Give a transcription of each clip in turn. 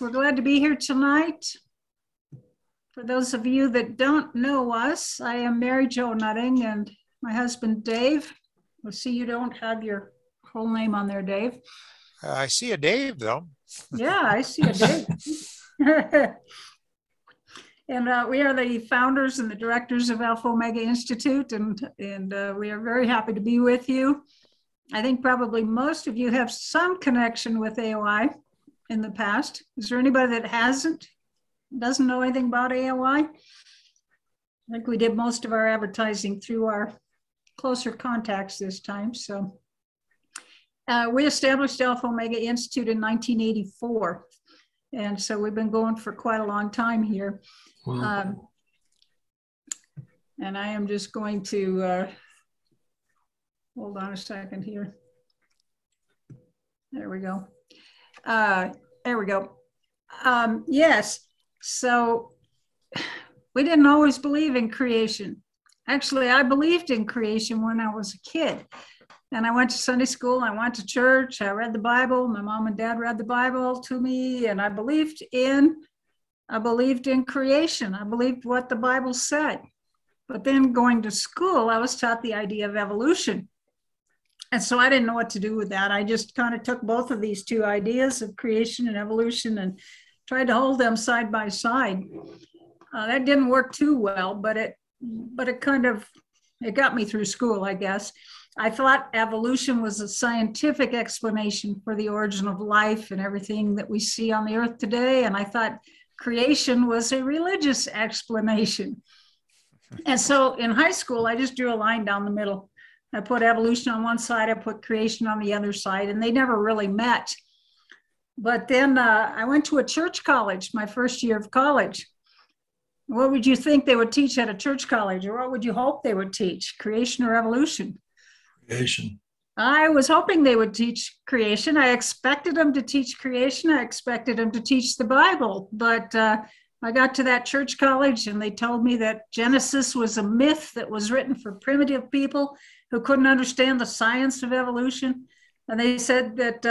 We're glad to be here tonight. For those of you that don't know us, I am Mary Jo Nutting and my husband, Dave. I see you don't have your whole name on there, Dave. I see a Dave, though. Yeah, I see a Dave. And we are the founders and the directors of Alpha Omega Institute, and we are very happy to be with you. I think probably most of you have some connection with AOI in the past. Is there anybody that hasn't, doesn't know anything about AOI? I think we did most of our advertising through our closer contacts this time. So we established Alpha Omega Institute in 1984. And so we've been going for quite a long time here. Wow. And I am just going to, hold on a second here. There we go. There we go. Yes, so we didn't always believe in creation. Actually, I believed in creation when I was a kid. And I went to Sunday school, I went to church, I read the Bible, my mom and dad read the Bible to me, and I believed in creation. I believed what the Bible said. But then going to school, I was taught the idea of evolution. And so I didn't know what to do with that. I just kind of took both of these two ideas of creation and evolution and tried to hold them side by side. That didn't work too well, but it kind of, it got me through school, I guess. I thought evolution was a scientific explanation for the origin of life and everything that we see on the earth today. And I thought creation was a religious explanation. And so in high school, I just drew a line down the middle. I put evolution on one side, I put creation on the other side, and they never really met. But then I went to a church college, my first year of college. What would you think they would teach at a church college, or what would you hope they would teach, creation or evolution? Creation. I was hoping they would teach creation. I expected them to teach creation. I expected them to teach the Bible. But I got to that church college and they told me that Genesis was a myth that was written for primitive people who couldn't understand the science of evolution. And they said that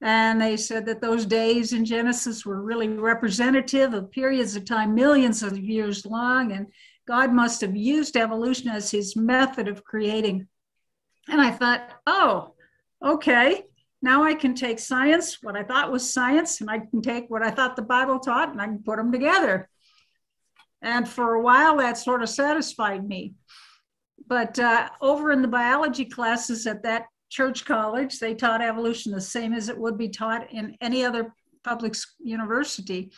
those days in Genesis were really representative of periods of time, millions of years long, and God must have used evolution as his method of creating. And I thought, oh, okay, now I can take science, what I thought was science, and I can take what I thought the Bible taught, and I can put them together. And for a while, that sort of satisfied me. But over in the biology classes at that church college, they taught evolution the same as it would be taught in any other public university.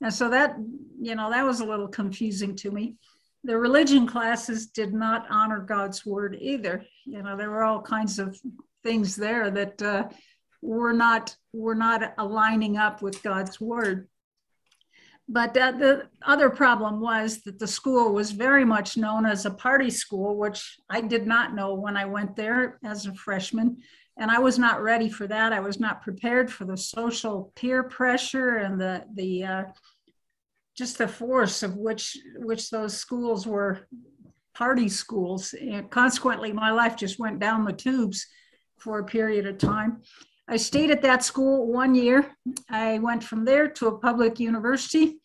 And so that, you know, that was a little confusing to me. The religion classes did not honor God's word either. You know, there were all kinds of things there that were not aligning up with God's word. But the other problem was that the school was very much known as a party school, which I did not know when I went there as a freshman. And I was not ready for that. I was not prepared for the social peer pressure and just the force of which those schools were party schools. And consequently, my life just went down the tubes for a period of time. I stayed at that school one year. I went from there to a public university.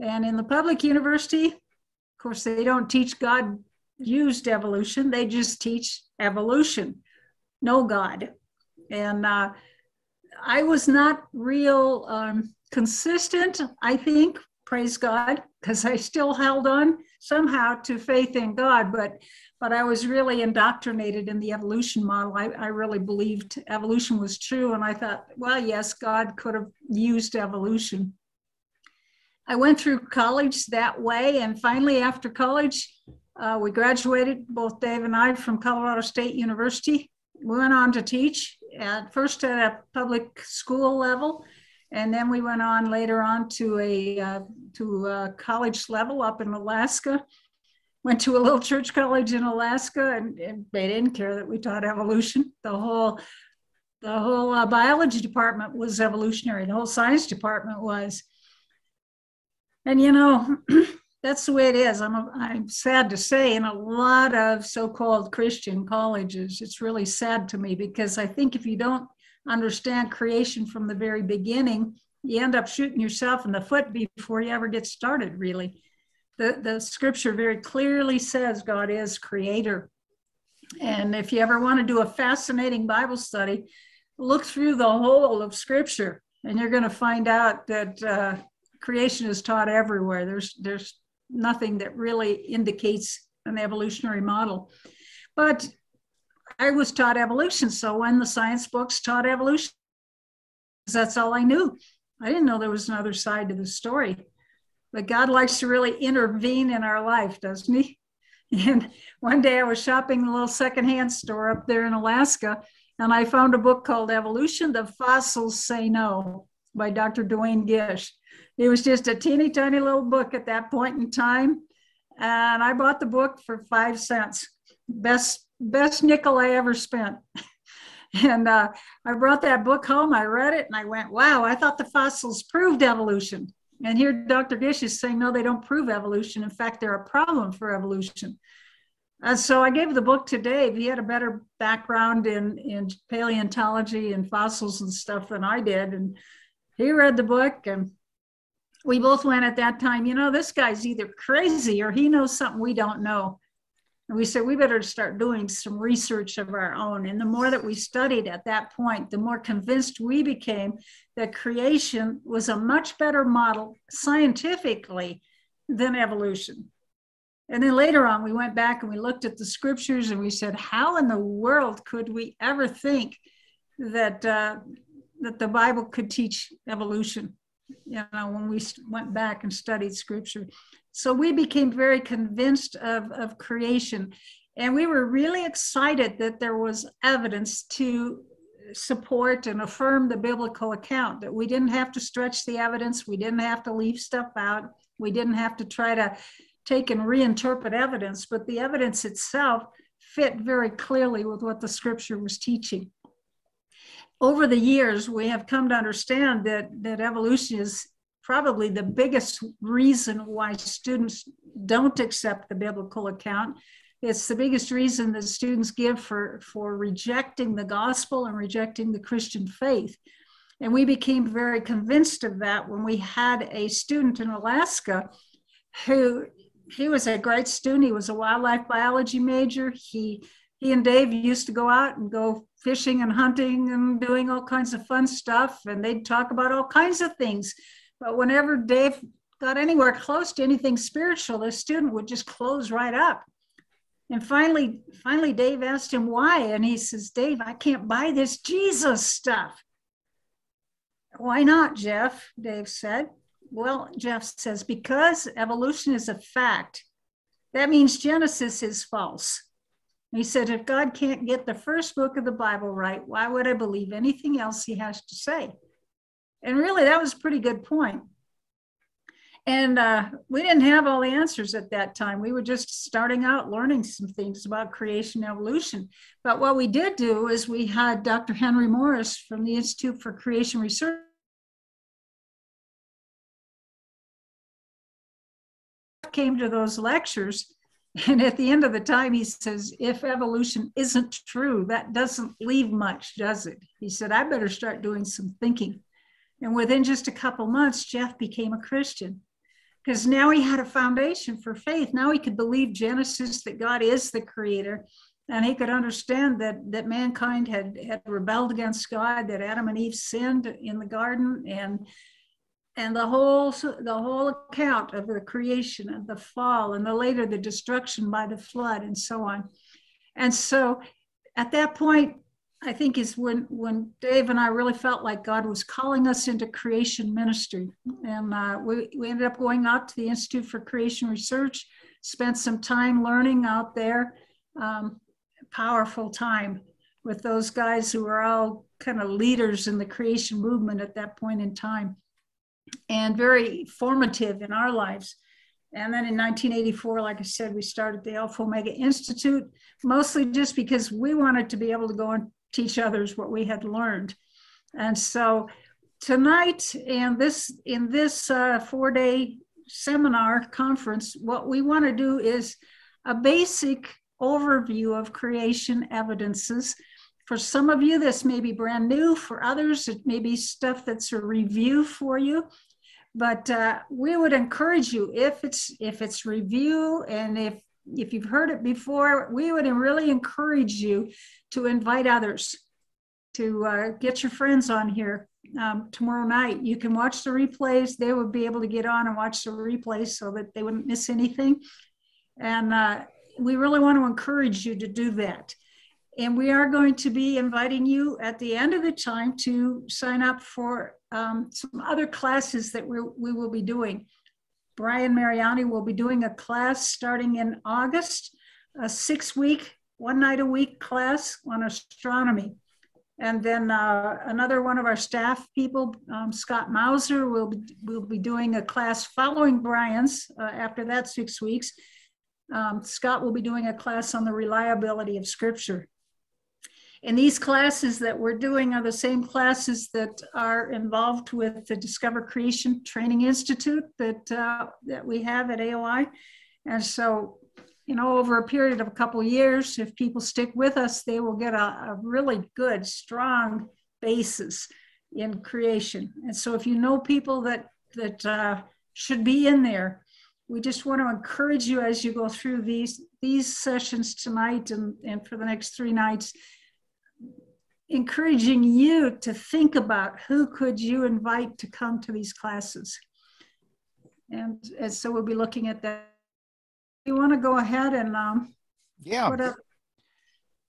And in the public university, of course, they don't teach God used evolution. They just teach evolution, no God. And I was not real consistent, I think, praise God, because I still held on somehow to faith in God. But I was really indoctrinated in the evolution model. I really believed evolution was true. And I thought, well, yes, God could have used evolution. I went through college that way. And finally, after college, we graduated, both Dave and I, from Colorado State University. We went on to teach, first at a public school level. And then we went on later on to a college level up in Alaska. Went to a little church college in Alaska, and they didn't care that we taught evolution. The whole biology department was evolutionary. The whole science department was. And you know, that's the way it is. I'm sad to say, in a lot of so-called Christian colleges, it's really sad to me, because I think if you don't understand creation from the very beginning, you end up shooting yourself in the foot before you ever get started, really. The scripture very clearly says God is creator. And if you ever want to do a fascinating Bible study, look through the whole of scripture, and you're going to find out that creation is taught everywhere. There's nothing that really indicates an evolutionary model. But I was taught evolution, so when the science books taught evolution, that's all I knew. I didn't know there was another side to the story. But God likes to really intervene in our life, doesn't he? And one day I was shopping in a little secondhand store up there in Alaska, and I found a book called Evolution, The Fossils Say No, by Dr. Duane Gish. It was just a teeny tiny little book at that point in time. And I bought the book for 5 cents. Best nickel I ever spent. And I brought that book home, I read it, and I went, wow, I thought the fossils proved evolution. And here Dr. Gish is saying, no, they don't prove evolution. In fact, they're a problem for evolution. And so I gave the book to Dave. He had a better background in paleontology and fossils and stuff than I did. And he read the book, and we both went at that time, you know, this guy's either crazy or he knows something we don't know. And we said, we better start doing some research of our own. And the more that we studied at that point, the more convinced we became that creation was a much better model scientifically than evolution. And then later on, we went back and we looked at the scriptures, and we said, how in the world could we ever think that, that the Bible could teach evolution? You know, when we went back and studied scripture. So we became very convinced of creation. And we were really excited that there was evidence to support and affirm the biblical account, that we didn't have to stretch the evidence. We didn't have to leave stuff out. We didn't have to try to take and reinterpret evidence, but the evidence itself fit very clearly with what the scripture was teaching. Over the years, we have come to understand that evolution is probably the biggest reason why students don't accept the biblical account. It's the biggest reason that students give for rejecting the gospel and rejecting the Christian faith. And we became very convinced of that when we had a student in Alaska who, he was a great student. He was a wildlife biology major. He and Dave used to go out and go fishing and hunting and doing all kinds of fun stuff. And they'd talk about all kinds of things. But whenever Dave got anywhere close to anything spiritual, the student would just close right up. And finally, Dave asked him why. And he says, Dave, I can't buy this Jesus stuff. Why not, Jeff? Dave said. Well, Jeff says, because evolution is a fact. That means Genesis is false. He said, if God can't get the first book of the Bible right, why would I believe anything else he has to say? And really, that was a pretty good point. And we didn't have all the answers at that time. We were just starting out learning some things about creation and evolution. But what we did do is we had Dr. Henry Morris from the Institute for Creation Research. Came to those lectures. And at the end of the time, he says, if evolution isn't true, that doesn't leave much, does it? He said, I better start doing some thinking. And within just a couple months, Jeff became a Christian, because now he had a foundation for faith. Now he could believe Genesis, that God is the creator. And he could understand that mankind had rebelled against God, that Adam and Eve sinned in the garden, and the whole account of the creation and the fall and later the destruction by the flood and so on. And so at that point, I think is when Dave and I really felt like God was calling us into creation ministry. And we ended up going out to the Institute for Creation Research, spent some time learning out there, powerful time with those guys who were all kind of leaders in the creation movement at that point in time, and very formative in our lives. And then in 1984, like I said, we started the Alpha Omega Institute, mostly just because we wanted to be able to go and teach others what we had learned. And so tonight, in this 4-day seminar, conference, what we want to do is a basic overview of creation evidences. For some of you, this may be brand new. For others, it may be stuff that's a review for you. But we would encourage you, if it's review and if you've heard it before, we would really encourage you to invite others, to get your friends on here. Tomorrow night, you can watch the replays. They would be able to get on and watch the replays so that they wouldn't miss anything. And we really want to encourage you to do that. And we are going to be inviting you at the end of the time to sign up for some other classes that we will be doing. Brian Mariani will be doing a class starting in August, a 6-week, 1 night a week class on astronomy. And then another one of our staff people, Scott Mauser, will be doing a class following Brian's after that 6 weeks. Scott will be doing a class on the reliability of Scripture. And these classes that we're doing are the same classes that are involved with the Discover Creation Training Institute that we have at AOI. And so, you know, over a period of a couple of years, if people stick with us, they will get a really good, strong basis in creation. And so if you know people that should be in there, we just want to encourage you as you go through these sessions tonight and for the next 3 nights, encouraging you to think about who could you invite to come to these classes. And so we'll be looking at that. You want to go ahead and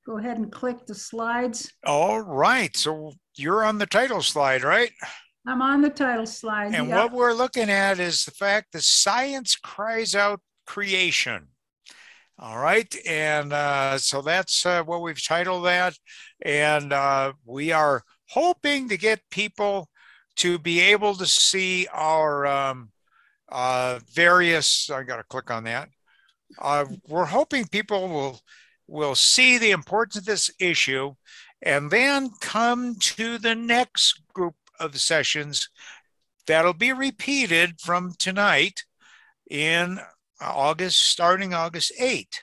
go ahead and click the slides. All right. So you're on the title slide, right? I'm on the title slide. And what we're looking at is the fact that science cries out creation. All right. And so that's what we've titled that. And we are hoping to get people to be able to see our various, I got to click on that. We're hoping people will see the importance of this issue and then come to the next group of sessions that'll be repeated from tonight in August, starting August 8th.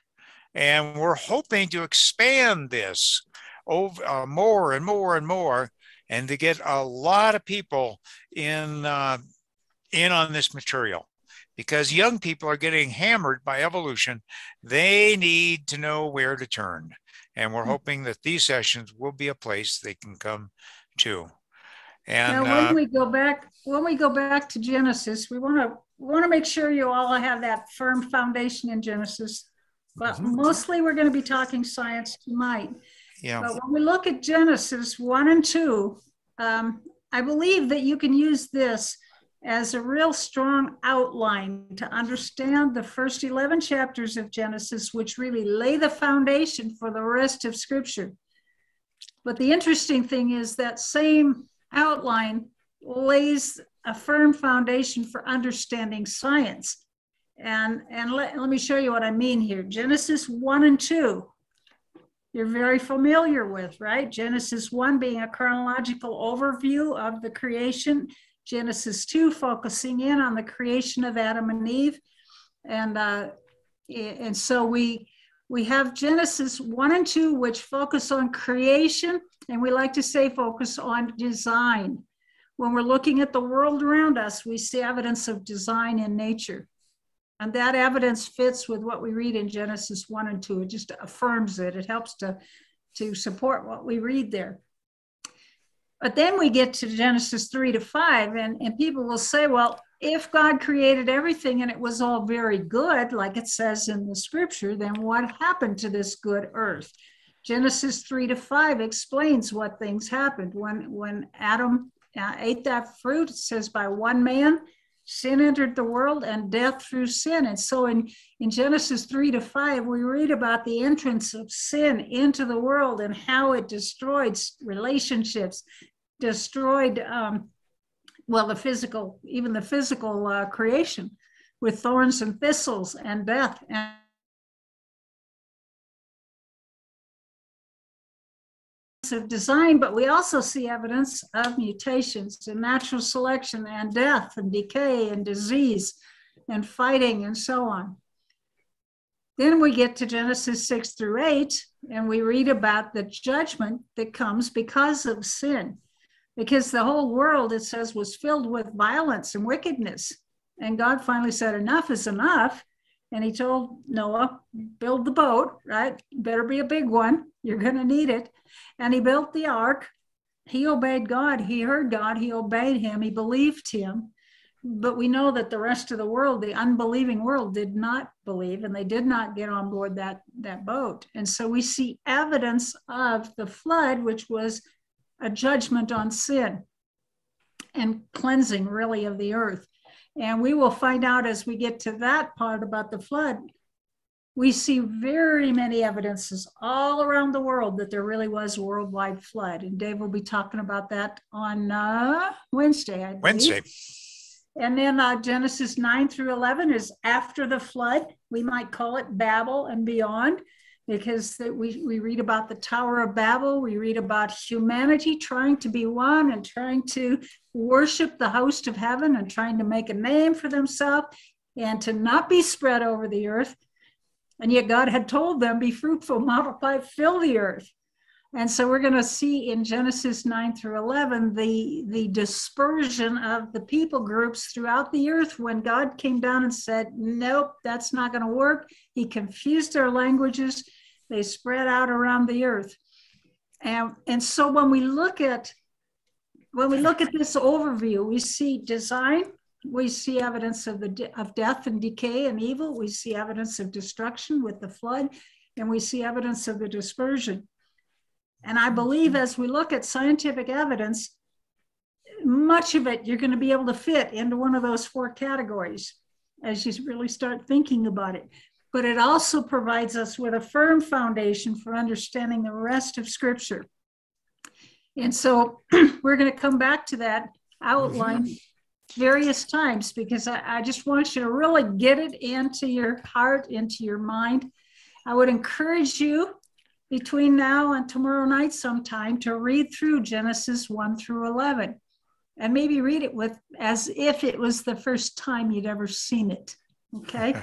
And we're hoping to expand this over more and more and more, and to get a lot of people in on this material. Because young people are getting hammered by evolution, they need to know where to turn. And we're hoping that these sessions will be a place they can come to. And now, when we go back to Genesis, we want to make sure you all have that firm foundation in Genesis. But mostly we're going to be talking science tonight. Yeah. But when we look at Genesis 1 and 2, I believe that you can use this as a real strong outline to understand the first 11 chapters of Genesis, which really lay the foundation for the rest of Scripture. But the interesting thing is that same outline lays a firm foundation for understanding science. And let me show you what I mean here. Genesis 1 and 2, you're very familiar with, right? Genesis 1 being a chronological overview of the creation, Genesis 2 focusing in on the creation of Adam and Eve. And so we have Genesis 1 and 2, which focus on creation, and we like to say focus on design. When we're looking at the world around us, we see evidence of design in nature. And that evidence fits with what we read in Genesis 1 and 2. It just affirms it. It helps to support what we read there. But then we get to Genesis 3 to 5, and people will say, well, if God created everything and it was all very good, like it says in the Scripture, then what happened to this good earth? Genesis 3 to 5 explains what things happened. When Adam ate that fruit, it says by one man, sin entered the world and death through sin. And so in Genesis 3 to 5, we read about the entrance of sin into the world and how it destroyed relationships, destroyed, well, the physical, even the physical creation with thorns and thistles and death. And of design, but we also see evidence of mutations and natural selection and death and decay and disease. and fighting and so on. Then we get to Genesis 6 through 8, and we read about the judgment that comes because of sin, because the whole world, it says, was filled with violence and wickedness. And God finally said, enough is enough. And he told Noah, build the boat, right? Better be a big one. You're going to need it. And he built the ark. He obeyed God. He heard God. He obeyed him. He believed him. But we know that the rest of the world, the unbelieving world, did not believe, and they did not get on board that boat. And so we see evidence of the flood, which was a judgment on sin and cleansing, really, of the earth. And we will find out as we get to that part about the flood, we see very many evidences all around the world that there really was a worldwide flood. And Dave will be talking about that on Wednesday, I believe. Wednesday. And then Genesis 9 through 11 is after the flood. We might call it Babel and beyond, because we read about the Tower of Babel. We read about humanity trying to be one and trying to worship the host of heaven and trying to make a name for themselves and to not be spread over the earth. And yet God had told them, be fruitful, multiply, fill the earth. And so we're going to see in Genesis 9 through 11, the dispersion of the people groups throughout the earth when God came down and said, nope, that's not going to work. He confused their languages. They spread out around the earth. And so when we look at this overview, we see design, we see evidence of death and decay and evil. We see evidence of destruction with the flood, and we see evidence of the dispersion. And I believe as we look at scientific evidence, much of it you're going to be able to fit into one of those four categories as you really start thinking about it. But it also provides us with a firm foundation for understanding the rest of Scripture. And so we're going to come back to that outline various times, because I just want you to really get it into your heart, into your mind. I would encourage you, between now and tomorrow night sometime, to read through Genesis 1 through 11 and maybe read it with as if it was the first time you'd ever seen it, okay?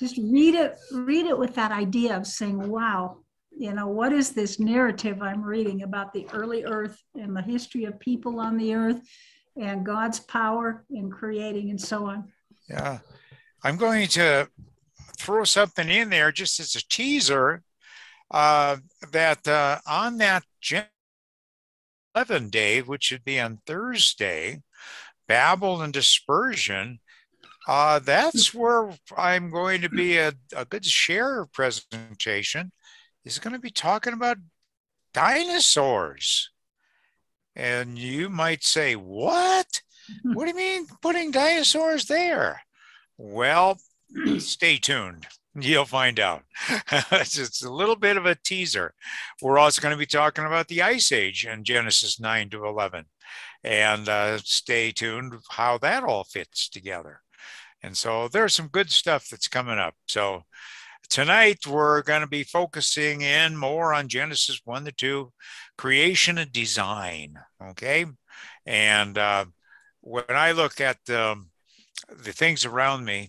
Just read it with that idea of saying, wow, you know, what is this narrative I'm reading about the early earth and the history of people on the earth and God's power in creating and so on. Yeah, I'm going to throw something in there just as a teaser. On that Genesis 11 day, which would be on Thursday, Babel and Dispersion, that's where I'm going to be a good share of presentation. Is going to be talking about dinosaurs. And you might say, what? What do you mean putting dinosaurs there? Well, stay tuned. You'll find out. It's just a little bit of a teaser. We're also going to be talking about the Ice Age in Genesis 9 to 11. And stay tuned how that all fits together. And so there's some good stuff that's coming up. So tonight we're going to be focusing in more on Genesis 1 to 2, creation and design. Okay. And when I look at the things around me,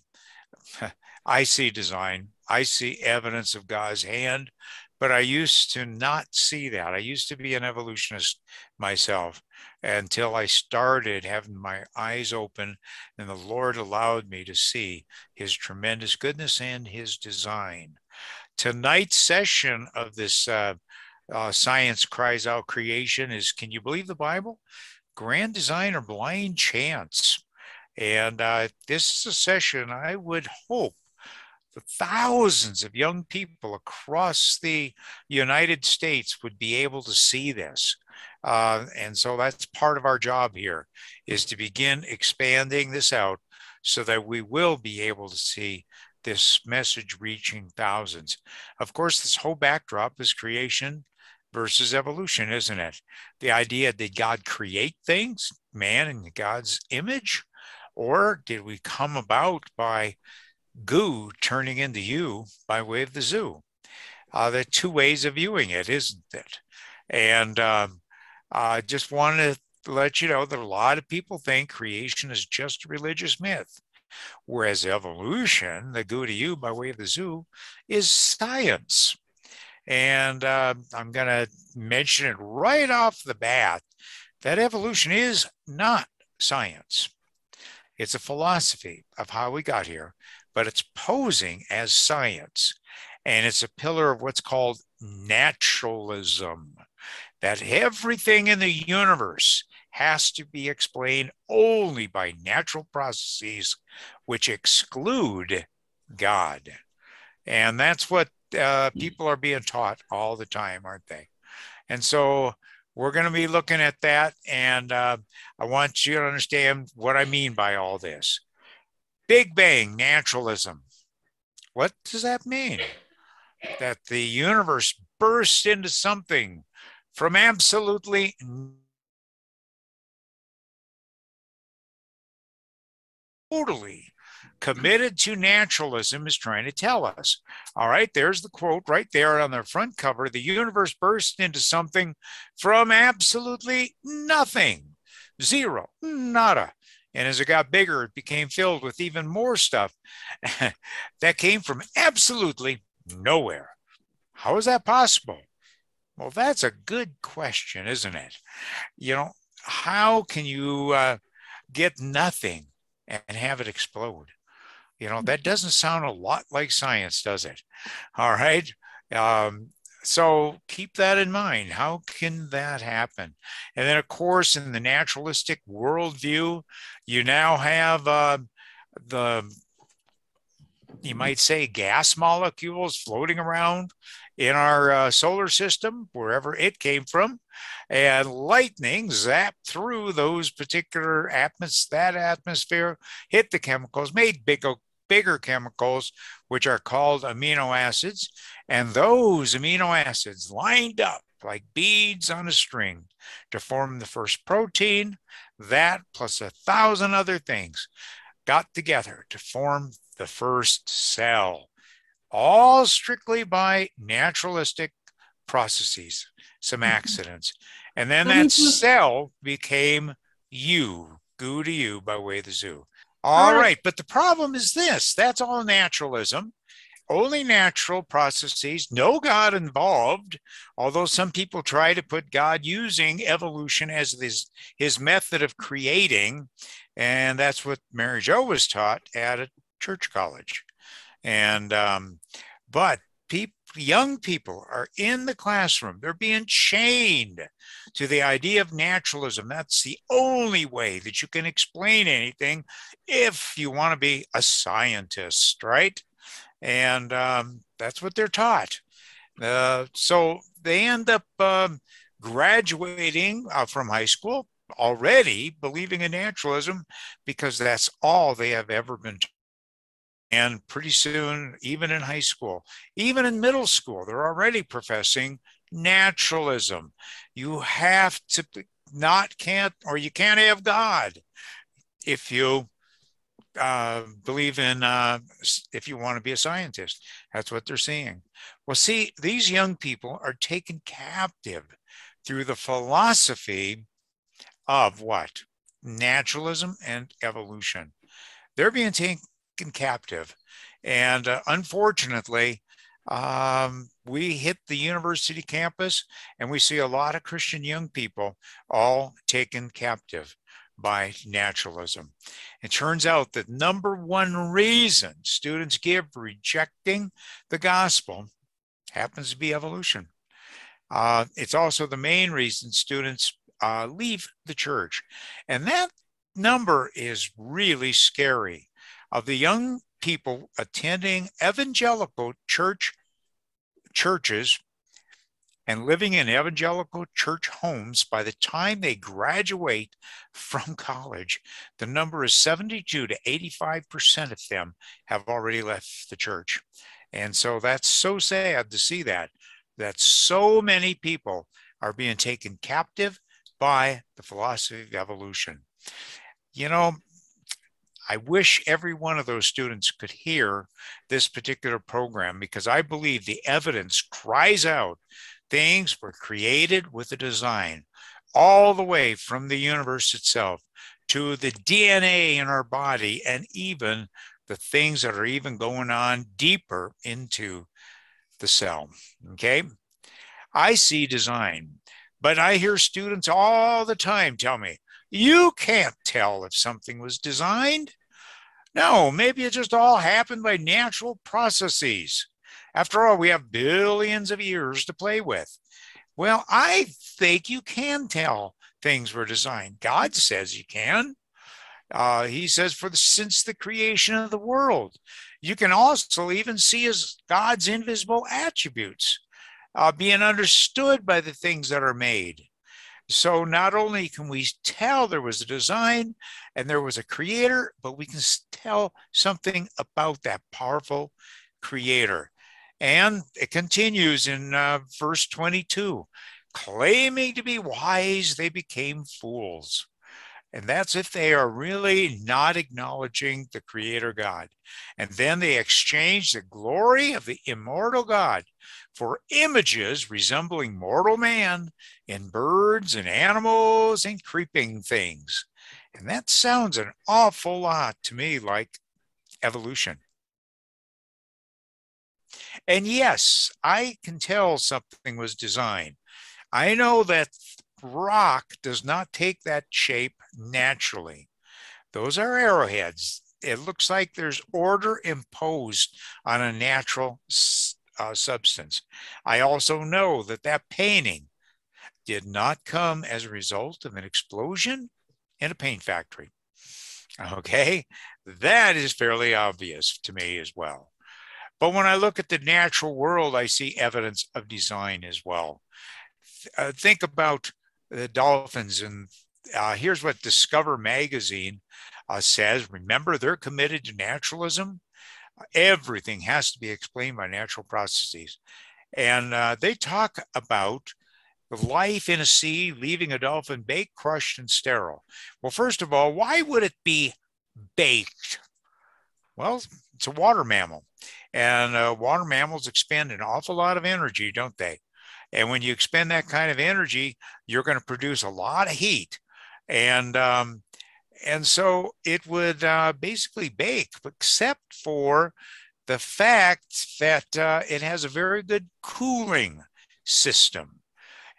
I see design. I see evidence of God's hand, but I used to not see that. I used to be an evolutionist myself until I started having my eyes open and the Lord allowed me to see his tremendous goodness and his design. Tonight's session of this Science Cries Out Creation is, can you believe the Bible? Grand Design or Blind Chance? And this is a session I would hope the thousands of young people across the United States would be able to see this. And so that's part of our job here, is to begin expanding this out so that we will be able to see this message reaching thousands. Of course, this whole backdrop is creation versus evolution, isn't it? The idea, did God create things, man in God's image? Or did we come about by goo turning into you by way of the zoo? There are two ways of viewing it, isn't it? And I just want to let you know that a lot of people think creation is just a religious myth. Whereas evolution, the goo to you by way of the zoo, is science. And I'm going to mention it right off the bat that evolution is not science. It's a philosophy of how we got here, but it's posing as science. And it's a pillar of what's called naturalism, that everything in the universe has to be explained only by natural processes, which exclude God. And that's what people are being taught all the time, aren't they? And so we're going to be looking at that. And I want you to understand what I mean by all this. Big Bang naturalism. What does that mean? That the universe bursts into something from absolutely totally committed to naturalism is trying to tell us. All right, there's the quote right there on the front cover. The universe bursts into something from absolutely nothing. Zero, nada. And as it got bigger, it became filled with even more stuff that came from absolutely nowhere. How is that possible? Well, that's a good question, isn't it? You know, how can you get nothing and have it explode? You know, that doesn't sound a lot like science, does it? All right. So keep that in mind. How can that happen? And then, of course, in the naturalistic worldview, you now have you might say, gas molecules floating around in our solar system, wherever it came from, and lightning zapped through those particular atmosphere, hit the chemicals, made bigger chemicals, which are called amino acids, and those amino acids lined up like beads on a string to form the first protein. That plus 1,000 other things got together to form the first cell, all strictly by naturalistic processes, some accidents. And then that cell became you, goo to you by way of the zoo. All right, but the problem is this, that's all naturalism, only natural processes, no God involved, although some people try to put God using evolution as his method of creating, and that's what Mary Jo was taught at a church college. And but young people are in the classroom, they're being chained to the idea of naturalism. That's the only way that you can explain anything if you want to be a scientist, right? And that's what they're taught, so they end up graduating from high school already believing in naturalism because that's all they have ever been taught. And pretty soon, even in high school, even in middle school, they're already professing naturalism. You have to you can't have God if you believe in, if you want to be a scientist. That's what they're saying. Well, see, these young people are taken captive through the philosophy of what? Naturalism and evolution. They're being taken captive. And unfortunately, we hit the university campus and we see a lot of Christian young people all taken captive by naturalism. It turns out that number one reason students give rejecting the gospel happens to be evolution. It's also the main reason students leave the church. And that number is really scary. Of the young people attending evangelical churches and living in evangelical church homes, by the time they graduate from college, the number is 72 to 85% of them have already left the church. And so that's so sad to see that so many people are being taken captive by the philosophy of evolution. You know, I wish every one of those students could hear this particular program, because I believe the evidence cries out. Things were created with a design all the way from the universe itself to the DNA in our body and even the things that are even going on deeper into the cell, okay? I see design, but I hear students all the time tell me, you can't tell if something was designed. No, maybe it just all happened by natural processes. After all, we have billions of years to play with. Well, I think you can tell things were designed. God says you can. He says, since the creation of the world, you can also even see as God's invisible attributes being understood by the things that are made. So not only can we tell there was a design and there was a creator, but we can tell something about that powerful creator. And it continues in verse 22, claiming to be wise, they became fools. And that's if they are really not acknowledging the creator God. And then they exchange the glory of the immortal God for images resembling mortal man in birds and animals and creeping things. And that sounds an awful lot to me like evolution. And yes, I can tell something was designed. I know that rock does not take that shape naturally. Those are arrowheads. It looks like there's order imposed on a natural substance. I also know that that painting did not come as a result of an explosion in a paint factory. Okay, that is fairly obvious to me as well. But when I look at the natural world, I see evidence of design as well. Think about the dolphins, and here's what Discover magazine says. Remember, they're committed to naturalism. Everything has to be explained by natural processes. And they talk about life in a sea, leaving a dolphin baked, crushed, and sterile. Well, first of all, why would it be baked? Well, it's a water mammal, and water mammals expend an awful lot of energy, don't they? And when you expend that kind of energy, you're going to produce a lot of heat. And so it would basically bake, except for the fact that it has a very good cooling system.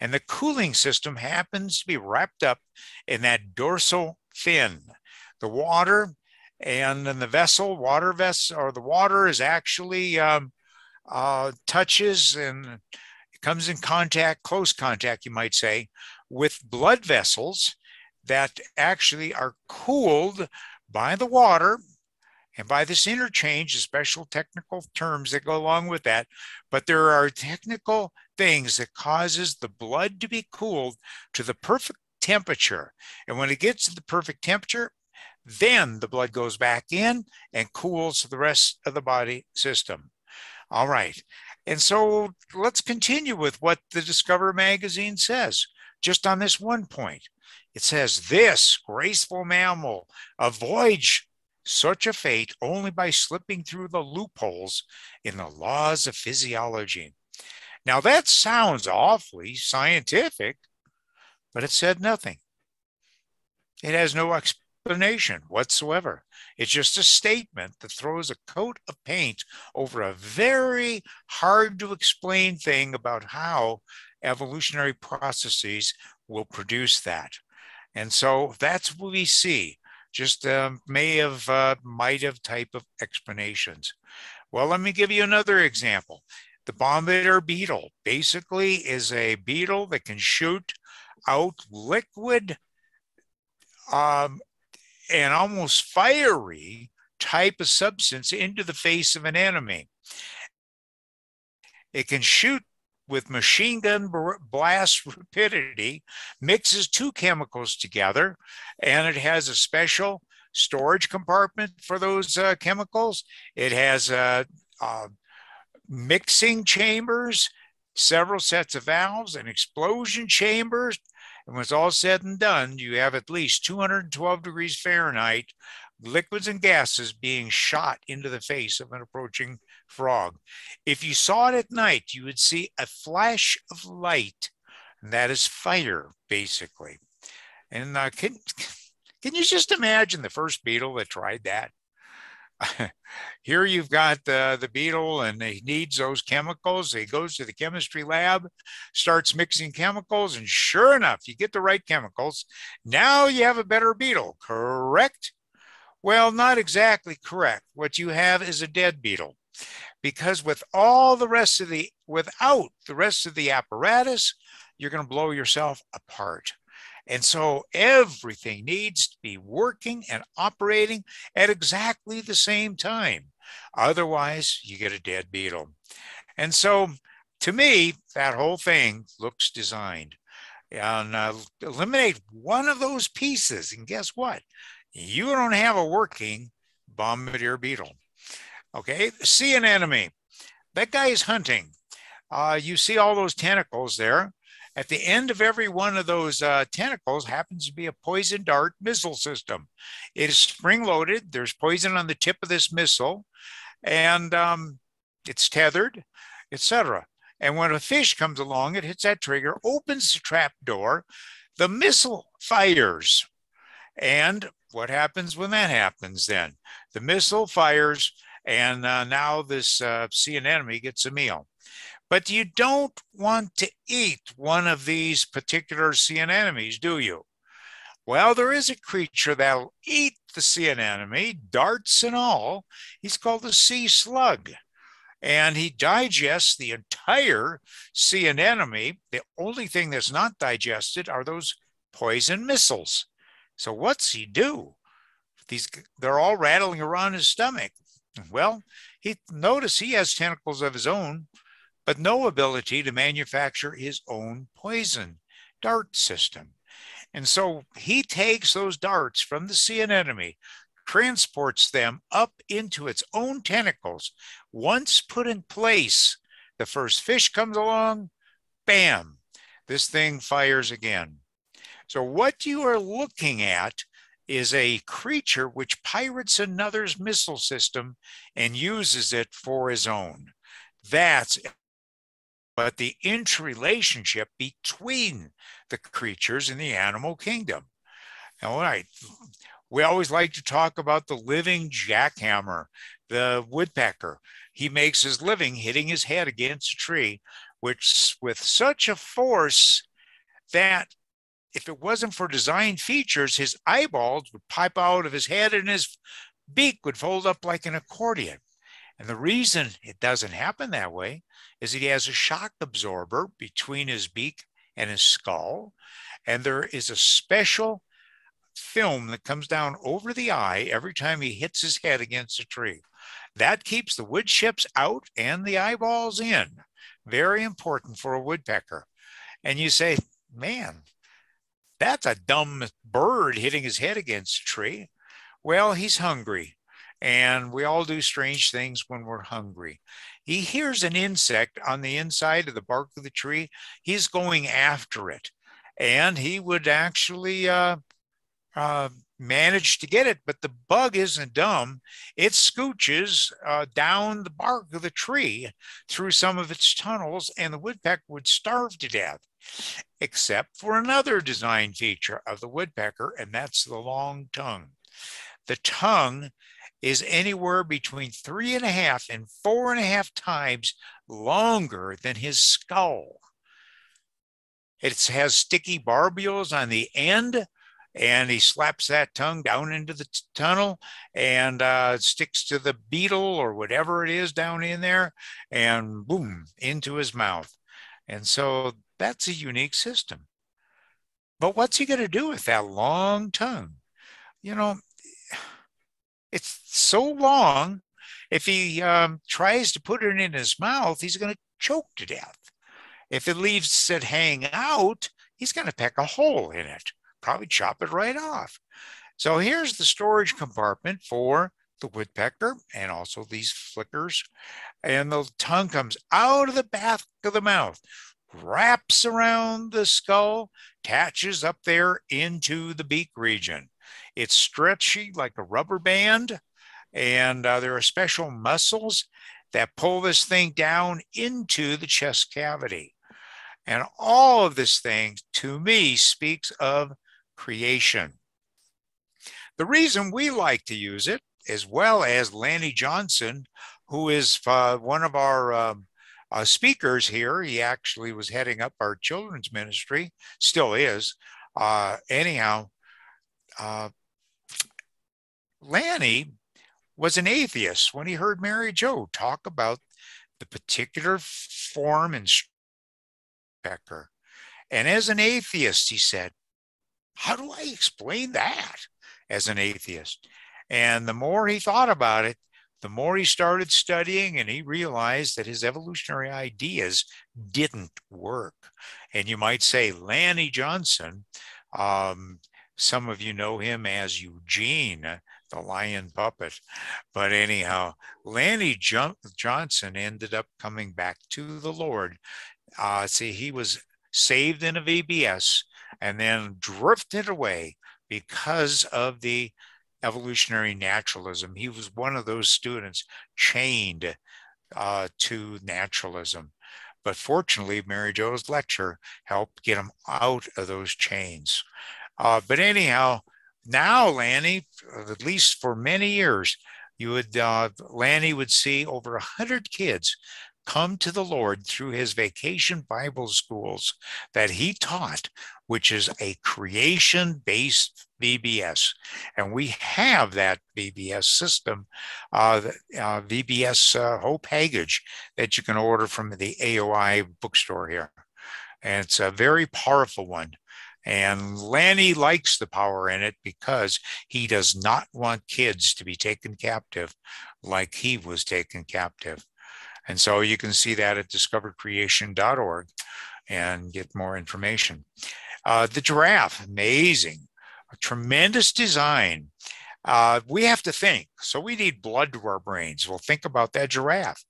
And the cooling system happens to be wrapped up in that dorsal fin. The water and then the vessel, water vessel, or the water is actually touches and comes in contact, close contact, you might say, with blood vessels that actually are cooled by the water and by this interchange, the special technical terms that go along with that. But there are technical things that causes the blood to be cooled to the perfect temperature. And when it gets to the perfect temperature, then the blood goes back in and cools the rest of the body system. All right. And so let's continue with what the Discover magazine says, just on this one point. It says, this graceful mammal avoids such a fate only by slipping through the loopholes in the laws of physiology. Now that sounds awfully scientific, but it said nothing. It has no explanation whatsoever. It's just a statement that throws a coat of paint over a very hard to explain thing about how evolutionary processes will produce that. And so that's what we see, just might have type of explanations. Well, let me give you another example. The bombardier beetle basically is a beetle that can shoot out liquid and almost fiery type of substance into the face of an enemy. It can shoot with machine gun blast rapidity, mixes two chemicals together, and it has a special storage compartment for those chemicals. It has mixing chambers, several sets of valves, and explosion chambers. And when it's all said and done, you have at least 212 degrees Fahrenheit liquids and gases being shot into the face of an approaching frog. If you saw it at night, you would see a flash of light, and that is fire, basically. And Can you just imagine the first beetle that tried that? Here you've got the beetle, and he needs those chemicals. He goes to the chemistry lab, starts mixing chemicals, and sure enough, you get the right chemicals. Now you have a better beetle, correct? Well, not exactly correct. What you have is a dead beetle, because without the rest of the apparatus, you're going to blow yourself apart. And so everything needs to be working and operating at exactly the same time. Otherwise, you get a dead beetle. And so, to me, that whole thing looks designed. And eliminate one of those pieces, and guess what? You don't have a working bombardier beetle. Okay, see an enemy. That guy is hunting. You see all those tentacles there. At the end of every one of those tentacles happens to be a poison dart missile system. It is spring-loaded. There's poison on the tip of this missile, and it's tethered, etc. And when a fish comes along, it hits that trigger, opens the trap door, the missile fires. And what happens when that happens then? The missile fires, and now this sea anemone gets a meal. But you don't want to eat one of these particular sea anemones, do you? Well, there is a creature that'll eat the sea anemone, darts and all. He's called the sea slug. And he digests the entire sea anemone. The only thing that's not digested are those poison missiles. So what's he do? They're all rattling around his stomach. Well, notice he has tentacles of his own, but no ability to manufacture his own poison dart system. And so he takes those darts from the sea anemone, transports them up into its own tentacles. Once put in place, the first fish comes along, bam, this thing fires again. So what you are looking at is a creature which pirates another's missile system and uses it for his own. But the interrelationship between the creatures in the animal kingdom. All right, we always like to talk about the living jackhammer, the woodpecker. He makes his living hitting his head against a tree, which with such a force that if it wasn't for design features, his eyeballs would pipe out of his head and his beak would fold up like an accordion. And the reason it doesn't happen that way is that he has a shock absorber between his beak and his skull. And there is a special film that comes down over the eye every time he hits his head against a tree. That keeps the wood chips out and the eyeballs in. Very important for a woodpecker. And you say, man, that's a dumb bird hitting his head against a tree. Well, he's hungry. And we all do strange things when we're hungry. He hears an insect on the inside of the bark of the tree. He's going after it. And he would actually manage to get it. But the bug isn't dumb. It scooches down the bark of the tree through some of its tunnels, and the woodpecker would starve to death, except for another design feature of the woodpecker, and that's the long tongue. The tongue is anywhere between 3.5 and 4.5 times longer than his skull. It has sticky barbules on the end, and he slaps that tongue down into the tunnel and sticks to the beetle or whatever it is down in there, and boom, into his mouth. And so that's a unique system. But what's he going to do with that long tongue? You know, it's so long, if he tries to put it in his mouth, he's going to choke to death. If it leaves it hang out, he's going to peck a hole in it, probably chop it right off. So here's the storage compartment for the woodpecker and also these flickers. And the tongue comes out of the back of the mouth, wraps around the skull, attaches up there into the beak region. It's stretchy like a rubber band, and there are special muscles that pull this thing down into the chest cavity. And all of this thing, to me, speaks of creation. The reason we like to use it, as well as Lanny Johnson, who is one of our speakers here. He actually was heading up our children's ministry, still is. Lanny was an atheist when he heard Mary Jo talk about the particular form and structure. And as an atheist, he said, how do I explain that as an atheist? And the more he thought about it, the more he started studying, and he realized that his evolutionary ideas didn't work. And you might say Lanny Johnson, some of you know him as Eugene, the lion puppet. But anyhow, Lanny Johnson ended up coming back to the Lord. See, he was saved in a VBS and then drifted away because of the evolutionary naturalism. He was one of those students chained to naturalism. But fortunately, Mary Jo's lecture helped get him out of those chains. But anyhow, now Lanny, at least for many years, you would Lanny would see over 100 kids come to the Lord through his vacation Bible schools that he taught, which is a creation-based VBS. And we have that VBS system, VBS whole package that you can order from the AOI bookstore here. And it's a very powerful one. And Lanny likes the power in it because he does not want kids to be taken captive like he was taken captive. And so you can see that at discovercreation.org and get more information. The giraffe, amazing, a tremendous design. We have to think, so we need blood to our brains. Well, think about that giraffe.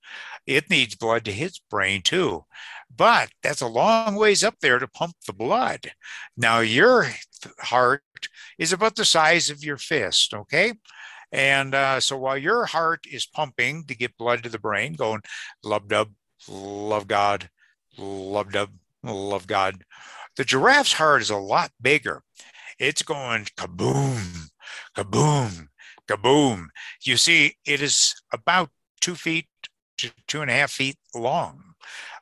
It needs blood to his brain too, but that's a long ways up there to pump the blood. Now your heart is about the size of your fist, okay? And so while your heart is pumping to get blood to the brain, going lub-dub, love God, lub-dub, love God, the giraffe's heart is a lot bigger. It's going kaboom, kaboom, kaboom. You see, it is about 2 feet to 2.5 feet long.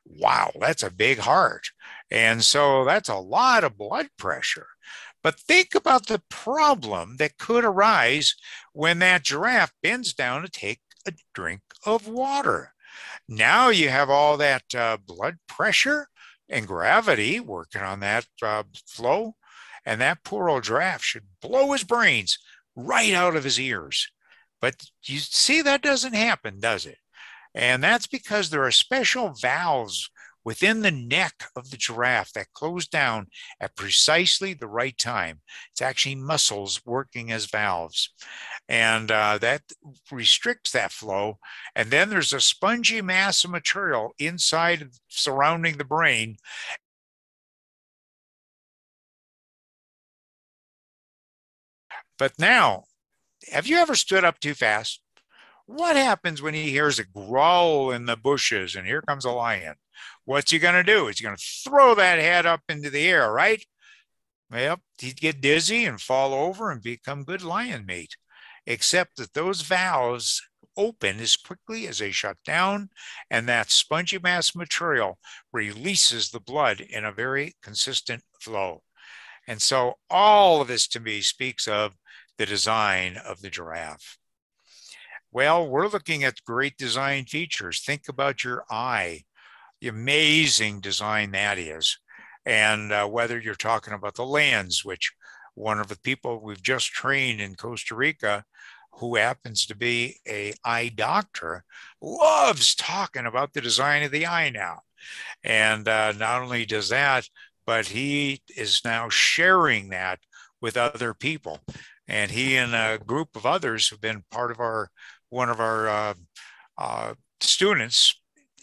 Wow, that's a big heart. And so that's a lot of blood pressure. But think about the problem that could arise when that giraffe bends down to take a drink of water. Now you have all that blood pressure and gravity working on that flow, and that poor old giraffe should blow his brains right out of his ears. But you see, that doesn't happen, does it? And that's because there are special valves within the neck of the giraffe that close down at precisely the right time. It's actually muscles working as valves. And that restricts that flow. And then there's a spongy mass of material inside surrounding the brain. But now, have you ever stood up too fast? What happens when he hears a growl in the bushes and here comes a lion? What's he going to do? He's going to throw that head up into the air, right? Well, he'd get dizzy and fall over and become good lion meat, except that those valves open as quickly as they shut down, and that spongy mass material releases the blood in a very consistent flow. And so all of this to me speaks of the design of the giraffe. Well, we're looking at great design features. Think about your eye. The amazing design that is. And whether you're talking about the lens, which one of the people we've just trained in Costa Rica, who happens to be an eye doctor, loves talking about the design of the eye now. And not only does that, but he is now sharing that with other people. And he and a group of others have been part of one of our students,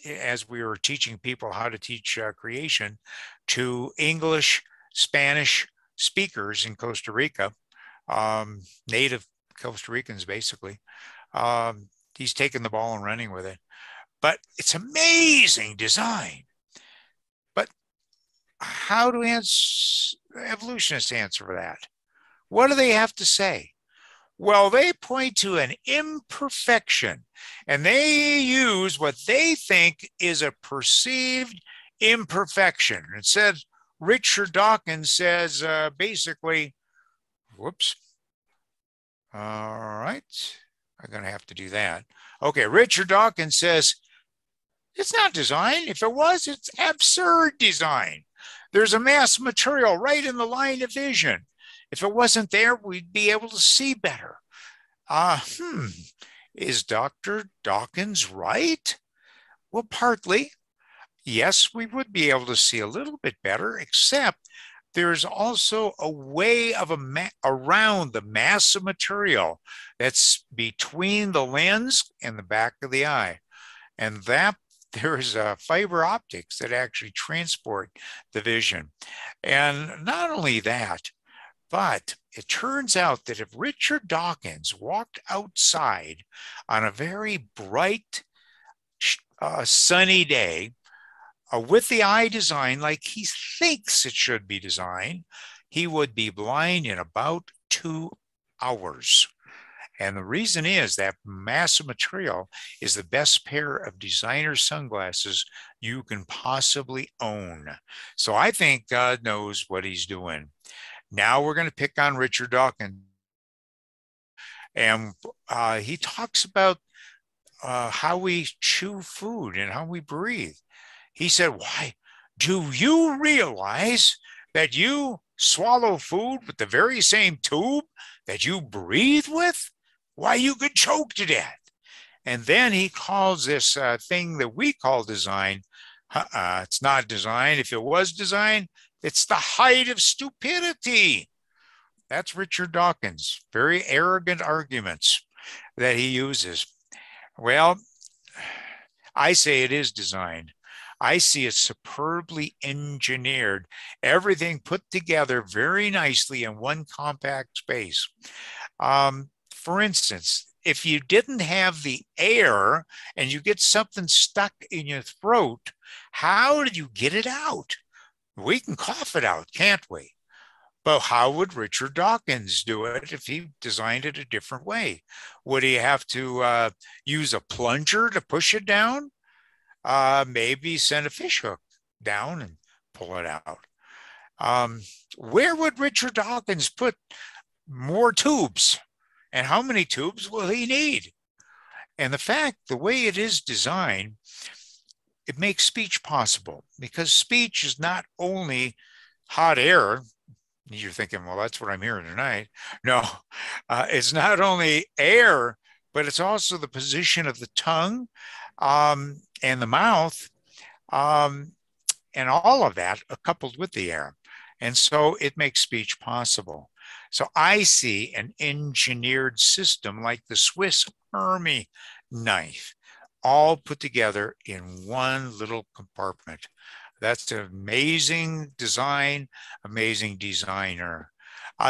as we were teaching people how to teach creation to English, Spanish speakers in Costa Rica, native Costa Ricans, basically. He's taken the ball and running with it. But it's amazing design. But how do evolutionists answer for that? What do they have to say? Well, they point to an imperfection, and they use what they think is a perceived imperfection. It says, Richard Dawkins says basically, whoops, all right, I'm going to have to do that. Okay, Richard Dawkins says, it's not design. If it was, it's absurd design. There's a mass material right in the line of vision. If it wasn't there, we'd be able to see better. Is Dr. Dawkins right? Well, partly. Yes, we would be able to see a little bit better, except there's also a way of around the mass of material that's between the lens and the back of the eye. And that there's fiber optics that actually transport the vision. And not only that, but it turns out that if Richard Dawkins walked outside on a very bright, sunny day with the eye designed like he thinks it should be designed, he would be blind in about 2 hours. And the reason is that mass of material is the best pair of designer sunglasses you can possibly own. So I think God knows what he's doing. Now we're going to pick on Richard Dawkins. And he talks about how we chew food and how we breathe. He said, why, do you realize that you swallow food with the very same tube that you breathe with? Why, you could choke to death. And then he calls this thing that we call design, it's not design. If it was design, it's the height of stupidity. That's Richard Dawkins, very arrogant arguments that he uses. Well, I say it is designed. I see it superbly engineered, everything put together very nicely in one compact space. For instance, if you didn't have the air and you get something stuck in your throat, how did you get it out? We can cough it out, can't we? But how would Richard Dawkins do it if he designed it a different way? Would he have to use a plunger to push it down? Maybe send a fish hook down and pull it out. Where would Richard Dawkins put more tubes? And how many tubes will he need? And the way it is designed, it makes speech possible, because speech is not only hot air. You're thinking, well, that's what I'm hearing tonight. No, it's not only air, but it's also the position of the tongue and the mouth and all of that coupled with the air. And so it makes speech possible. So I see an engineered system like the Swiss Army knife, all put together in one little compartment. That's an amazing design, amazing designer.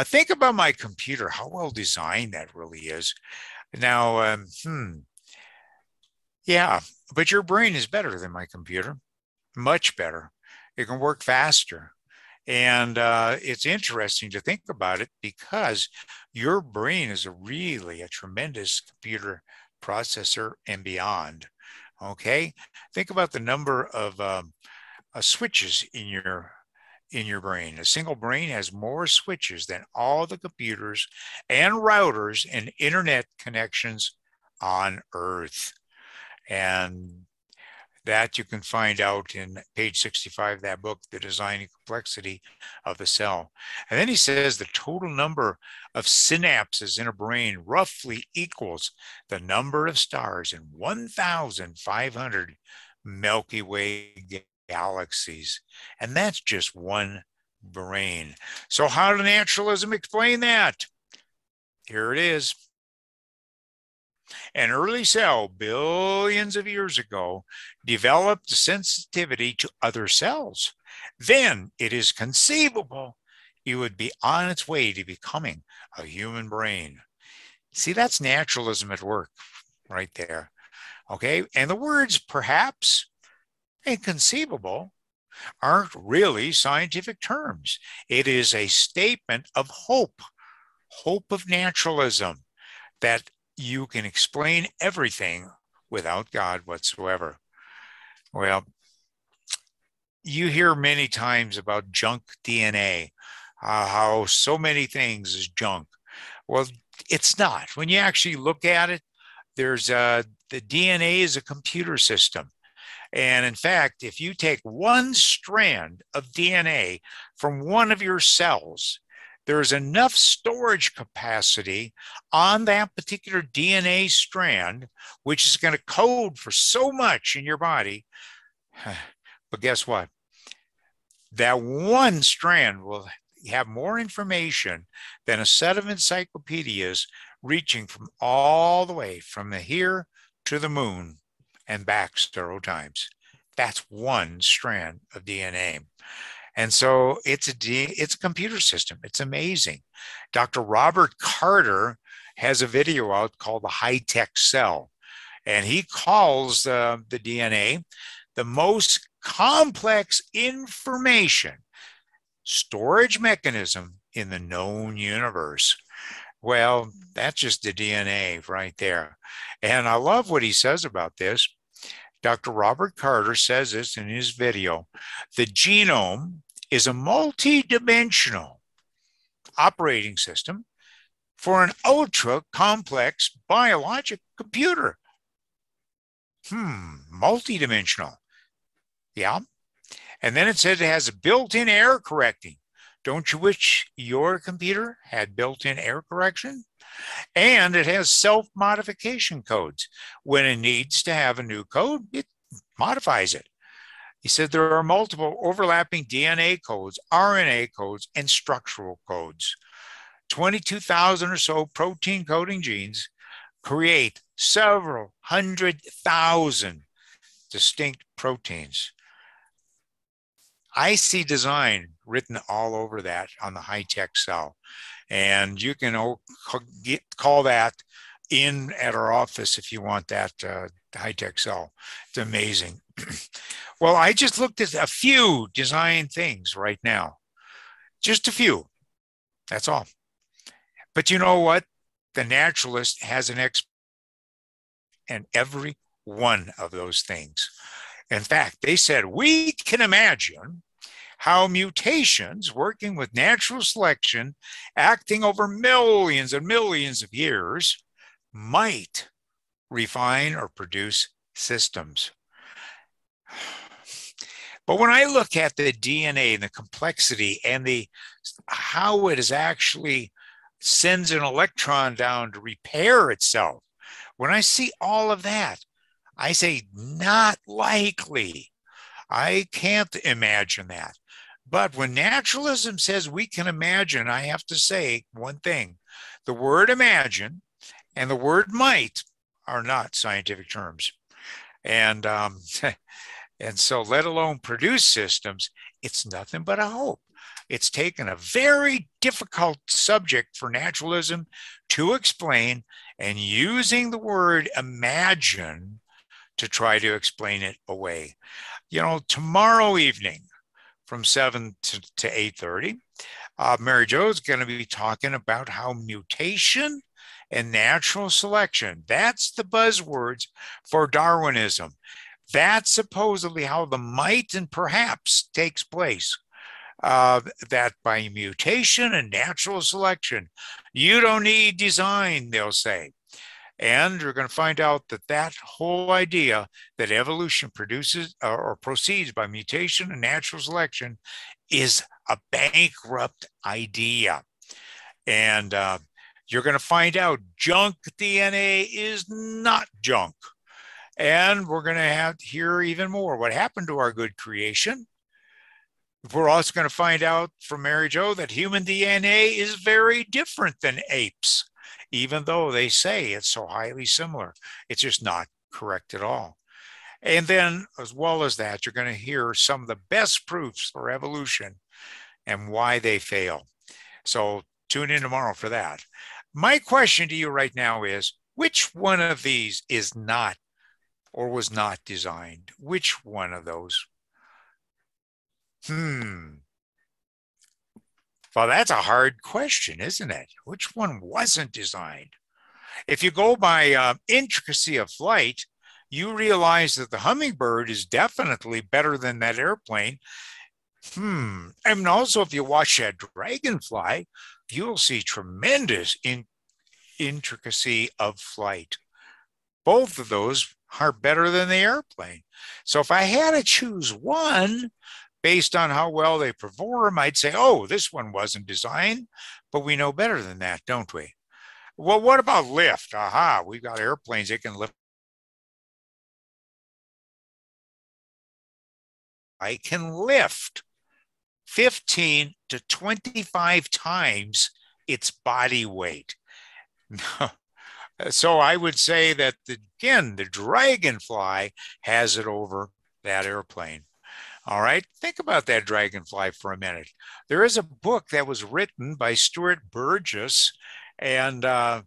Think about my computer, how well designed that really is. Now, yeah, but your brain is better than my computer, much better. It can work faster. And it's interesting to think about it, because your brain is really a tremendous computer processor and beyond. Okay, think about the number of switches in your brain. A single brain has more switches than all the computers and routers and internet connections on Earth. And that you can find out in page 65 of that book, The Design and Complexity of the Cell. And then he says the total number of synapses in a brain roughly equals the number of stars in 1,500 Milky Way galaxies. And that's just one brain. So how does naturalism explain that? Here it is. An early cell billions of years ago developed sensitivity to other cells. Then it is conceivable it would be on its way to becoming a human brain. See, that's naturalism at work right there. Okay, and the words perhaps and conceivable aren't really scientific terms. It is a statement of hope, hope of naturalism. that you can explain everything without God whatsoever. Well, you hear many times about junk DNA, how so many things is junk. Well, it's not. When you actually look at it, there's the DNA is a computer system. And in fact, if you take one strand of DNA from one of your cells, there's enough storage capacity on that particular DNA strand, which is going to code for so much in your body. But guess what? That one strand will have more information than a set of encyclopedias reaching from all the way from the here to the moon and back several times. That's one strand of DNA. And so it's a computer system. It's amazing. Dr. Robert Carter has a video out called The High-Tech Cell, and he calls the DNA the most complex information storage mechanism in the known universe. Well, that's just the DNA right there. And I love what he says about this. Dr. Robert Carter says this in his video. The genome is a multidimensional operating system for an ultra-complex biologic computer. Multidimensional. Yeah. And then it says it has built-in error correcting. Don't you wish your computer had built-in error correction? And it has self-modification codes. When it needs to have a new code, it modifies it. He said there are multiple overlapping DNA codes, RNA codes, and structural codes. 22,000 or so protein coding genes create several 100,000 distinct proteins. I see design written all over that on the high-tech cell. And you can call that in at our office if you want that high-tech cell. It's amazing. Well, I just looked at a few design things right now. Just a few. That's all. But you know what? The naturalist has an expert in every one of those things. In fact, they said, we can imagine how mutations working with natural selection acting over millions and millions of years might refine or produce systems. But when I look at the DNA and the complexity and the how it is actually sends an electron down to repair itself, when I see all of that, I say, not likely. I can't imagine that. But when naturalism says we can imagine, I have to say one thing. The word imagine and the word might are not scientific terms. And, and so let alone produce systems, it's nothing but a hope. It's taken a very difficult subject for naturalism to explain, and using the word imagine to try to explain it away. You know, tomorrow evening from 7 to 8:30, Mary Jo is going to be talking about how mutation and natural selection, that's the buzzwords for Darwinism. That's supposedly how the might and perhaps takes place. That by mutation and natural selection, you don't need design, they'll say. And you're going to find out that that whole idea that evolution produces or proceeds by mutation and natural selection is a bankrupt idea. And you're going to find out junk DNA is not junk. And we're going to have to hear even more what happened to our good creation. We're also going to find out from Mary Jo that human DNA is very different than apes. Even though they say it's so highly similar, it's just not correct at all. And then, as well as that, you're going to hear some of the best proofs for evolution and why they fail. So tune in tomorrow for that. My question to you right now is, which one of these is not or was not designed? Which one of those? Well, that's a hard question, isn't it? Which one wasn't designed? If you go by intricacy of flight, you realize that the hummingbird is definitely better than that airplane. And also, if you watch that dragonfly, you'll see tremendous intricacy of flight. Both of those are better than the airplane. So if I had to choose one based on how well they perform, I'd say, oh, this one wasn't designed, but we know better than that, don't we? Well, what about lift? Aha, we've got airplanes that can lift. I can lift 15 to 25 times its body weight. So I would say that, again, the dragonfly has it over that airplane. All right, think about that dragonfly for a minute. There is a book that was written by Stuart Burgess and Burgess.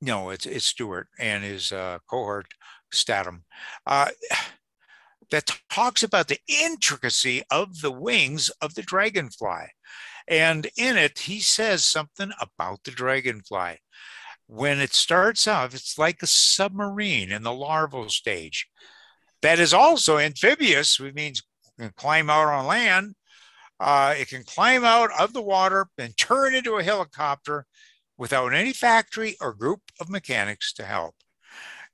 No, it's Stuart and his cohort, Statham, that talks about the intricacy of the wings of the dragonfly. And in it, he says something about the dragonfly. When it starts off, it's like a submarine in the larval stage. That is also amphibious, which means it can climb out on land. It can climb out of the water and turn into a helicopter without any factory or group of mechanics to help.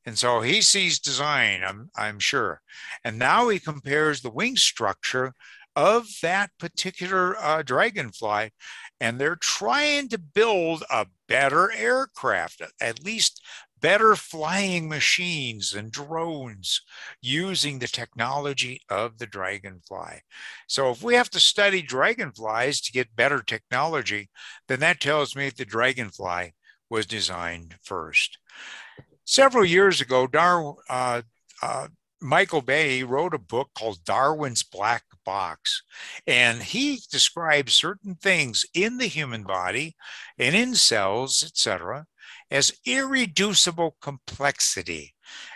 And so he sees design, I'm sure. And now he compares the wing structure of that particular dragonfly, and they're trying to build a better aircraft, at least better flying machines and drones using the technology of the dragonfly. So if we have to study dragonflies to get better technology, then that tells me the dragonfly was designed first. Several years ago, Michael Bay wrote a book called Darwin's Black Box, and he describes certain things in the human body and in cells, etc., as irreducible complexity.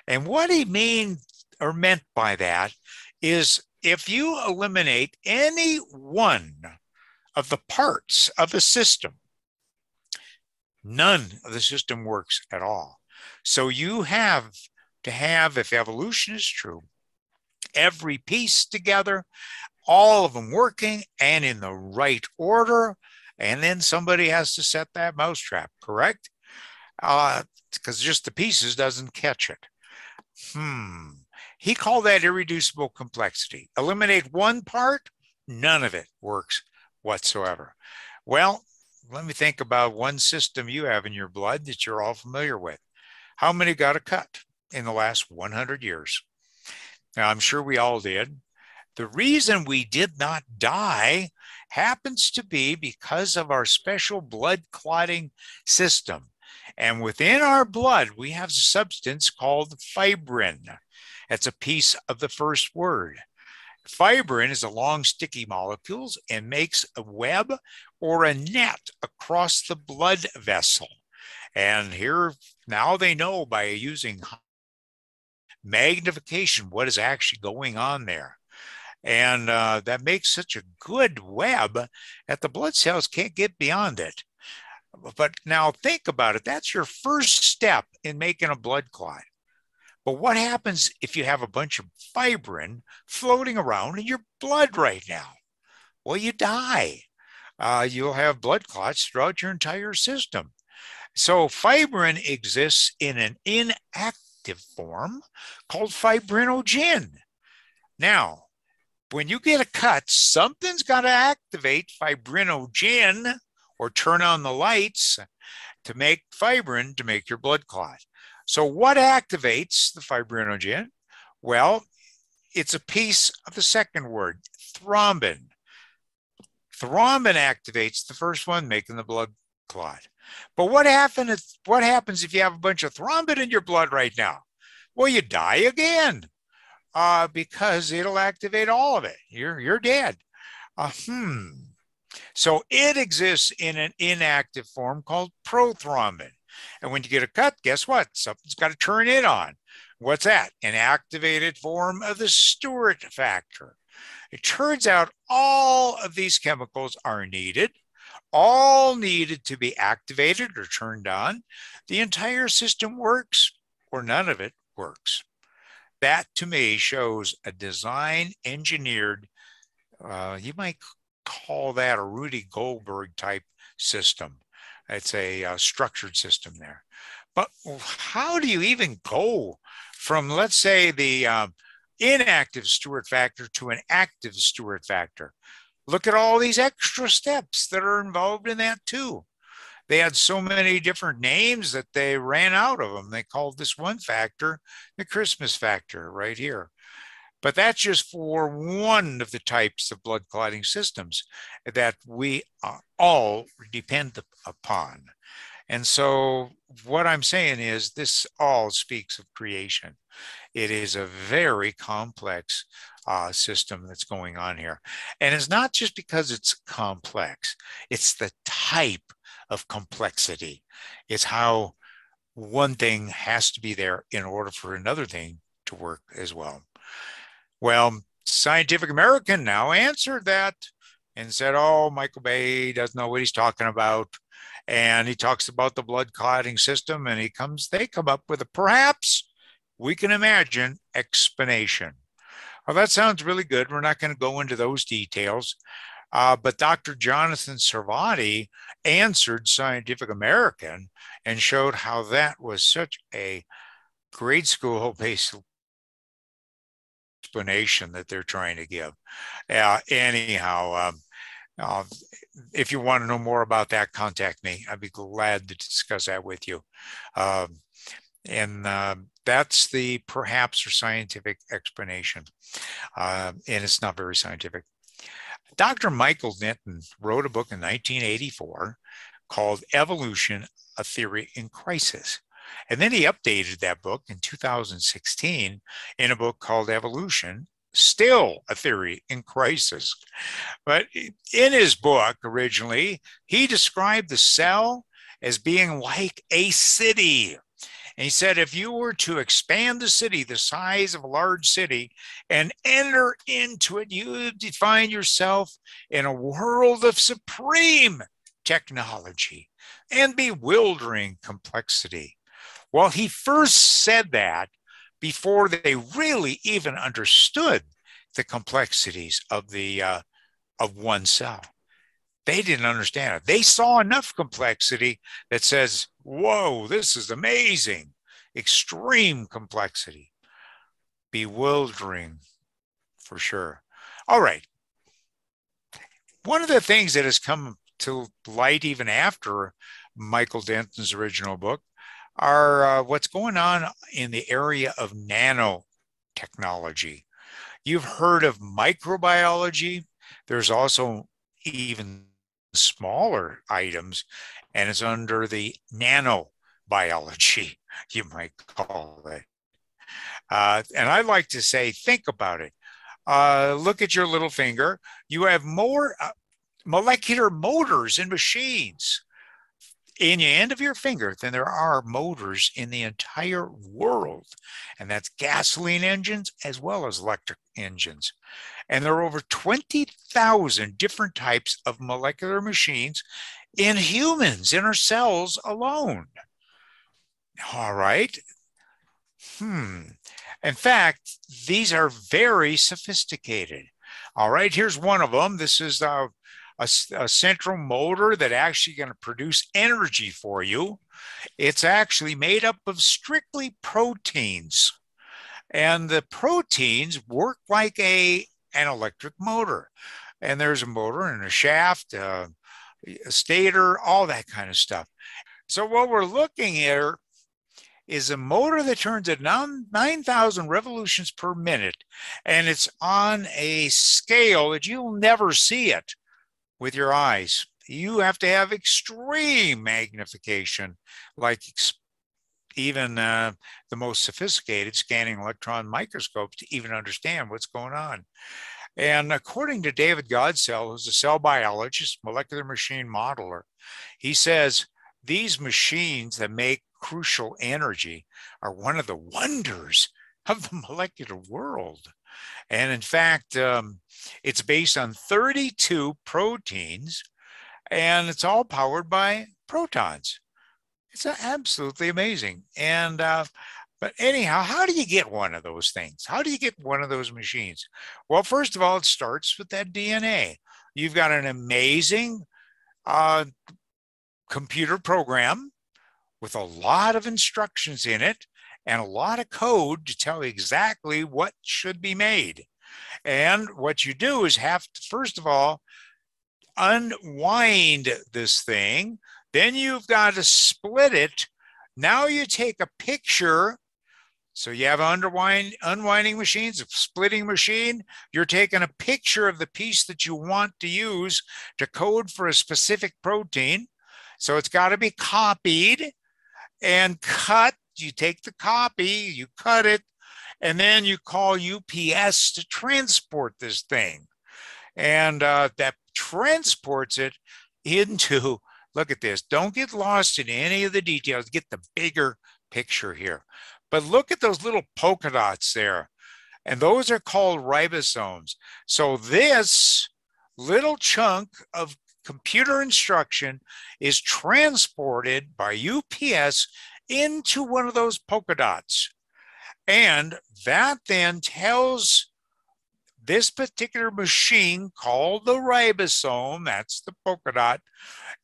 And what he meant by that is if you eliminate any one of the parts of a system, none of the system works at all. So you have to have, if evolution is true, every piece together, all of them working and in the right order, and then somebody has to set that mousetrap, correct? Because just the pieces doesn't catch it. He called that irreducible complexity. Eliminate one part, none of it works whatsoever. Well, let me think about one system you have in your blood that you're all familiar with. How many got a cut in the last 100 years? Now, I'm sure we all did. The reason we did not die happens to be because of our special blood clotting system. And within our blood, we have a substance called fibrin. That's a piece of the first word. Fibrin is a long, sticky molecule and makes a web or a net across the blood vessel. And here, now they know by using magnification what is actually going on there. And that makes such a good web that the blood cells can't get beyond it. But now think about it. That's your first step in making a blood clot. But what happens if you have a bunch of fibrin floating around in your blood right now? Well, you die. You'll have blood clots throughout your entire system. So fibrin exists in an inactive form called fibrinogen. Now, when you get a cut, something's got to activate fibrinogen or turn on the lights to make fibrin to make your blood clot. So what activates the fibrinogen? Well, it's a piece of the second word, thrombin. Thrombin activates the first one, making the blood clot. But what happens if you have a bunch of thrombin in your blood right now? Well, you die again because it'll activate all of it. You're dead. So it exists in an inactive form called prothrombin. And when you get a cut, guess what? Something's got to turn it on. What's that? An activated form of the Stewart factor. It turns out all of these chemicals are needed, all needed to be activated or turned on. The entire system works or none of it works. That to me shows a design engineered, you might call that a Rudy Goldberg type system. It's a structured system there. But how do you even go from, let's say, the inactive Stewart factor to an active Stewart factor? Look at all these extra steps that are involved in that too. They had so many different names that they ran out of them. They called this one factor the Christmas factor right here. But that's just for one of the types of blood clotting systems that we all depend upon. And so what I'm saying is this all speaks of creation. It is a very complex system that's going on here. And it's not just because it's complex. It's the type of complexity. It's how one thing has to be there in order for another thing to work as well. Well, Scientific American now answered that and said, oh, Michael Bay doesn't know what he's talking about. And he talks about the blood clotting system and they come up with a perhaps we can imagine explanation. Well, that sounds really good. We're not going to go into those details. But Dr. Jonathan Sarfati answered Scientific American and showed how that was such a grade school based explanation that they're trying to give. If you want to know more about that, contact me. I'd be glad to discuss that with you. That's the perhaps or scientific explanation. And it's not very scientific. Dr. Michael Denton wrote a book in 1984 called Evolution, A Theory in Crisis. And then he updated that book in 2016 in a book called Evolution, Still a Theory in Crisis. But in his book originally, he described the cell as being like a city. And he said, if you were to expand the city, the size of a large city, and enter into it, you would find yourself in a world of supreme technology and bewildering complexity. Well, he first said that before they really even understood the complexities of the one cell. They didn't understand it. They saw enough complexity that says, whoa, this is amazing. Extreme complexity. Bewildering, for sure. All right. One of the things that has come to light even after Michael Denton's original book are what's going on in the area of nanotechnology. You've heard of microbiology. There's also even smaller items, and it's under the nanobiology, you might call it. And I like to say, think about it. Look at your little finger. You have more molecular motors and machines in the end of your finger than there are motors in the entire world. And that's gasoline engines as well as electric engines. And there are over 20,000 different types of molecular machines in humans, in our cells alone. All right. In fact, these are very sophisticated. All right, here's one of them. This is a central motor that actually going to produce energy for you. It's actually made up of strictly proteins. And the proteins work like an electric motor. And there's a motor and a shaft, a stator, all that kind of stuff. So what we're looking here is a motor that turns at 9,000 revolutions per minute. And it's on a scale that you'll never see it with your eyes. You have to have extreme magnification, like even the most sophisticated scanning electron microscopes to even understand what's going on. And according to David Godsell, who's a cell biologist, molecular machine modeler, he says these machines that make crucial energy are one of the wonders of the molecular world. And in fact, it's based on 32 proteins, and it's all powered by protons. It's absolutely amazing. And but anyhow, how do you get one of those things? How do you get one of those machines? Well, first of all, it starts with that DNA. You've got an amazing computer program with a lot of instructions in it and a lot of code to tell you exactly what should be made. And what you do is have to, first of all, unwind this thing. Then you've got to split it. Now you take a picture. So you have unwinding machines, a splitting machine. You're taking a picture of the piece that you want to use to code for a specific protein. So it's got to be copied and cut. You take the copy, you cut it, and then you call UPS to transport this thing. And that transports it into, look at this, don't get lost in any of the details. Get the bigger picture here. But look at those little polka dots there. And those are called ribosomes. So this little chunk of computer instruction is transported by UPS into one of those polka dots. And that then tells this particular machine called the ribosome, that's the polka dot,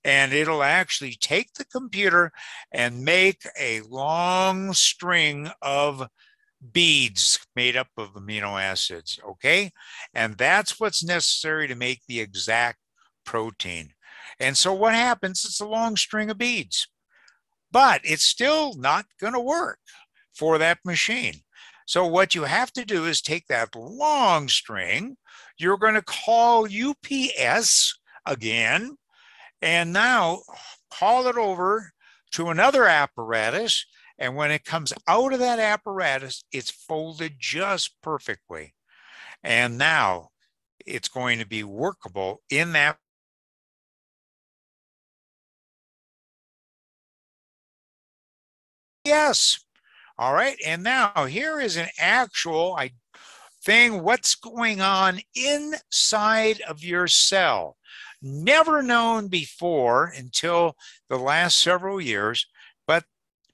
and it'll actually take the computer and make a long string of beads made up of amino acids, okay? And that's what's necessary to make the exact protein. And so what happens, it's a long string of beads, but it's still not going to work for that machine. So what you have to do is take that long string, you're going to call UPS again, and now call it over to another apparatus, and when it comes out of that apparatus, it's folded just perfectly. And now it's going to be workable in that yes. All right. And now here is an actual thing. What's going on inside of your cell? Never known before until the last several years, but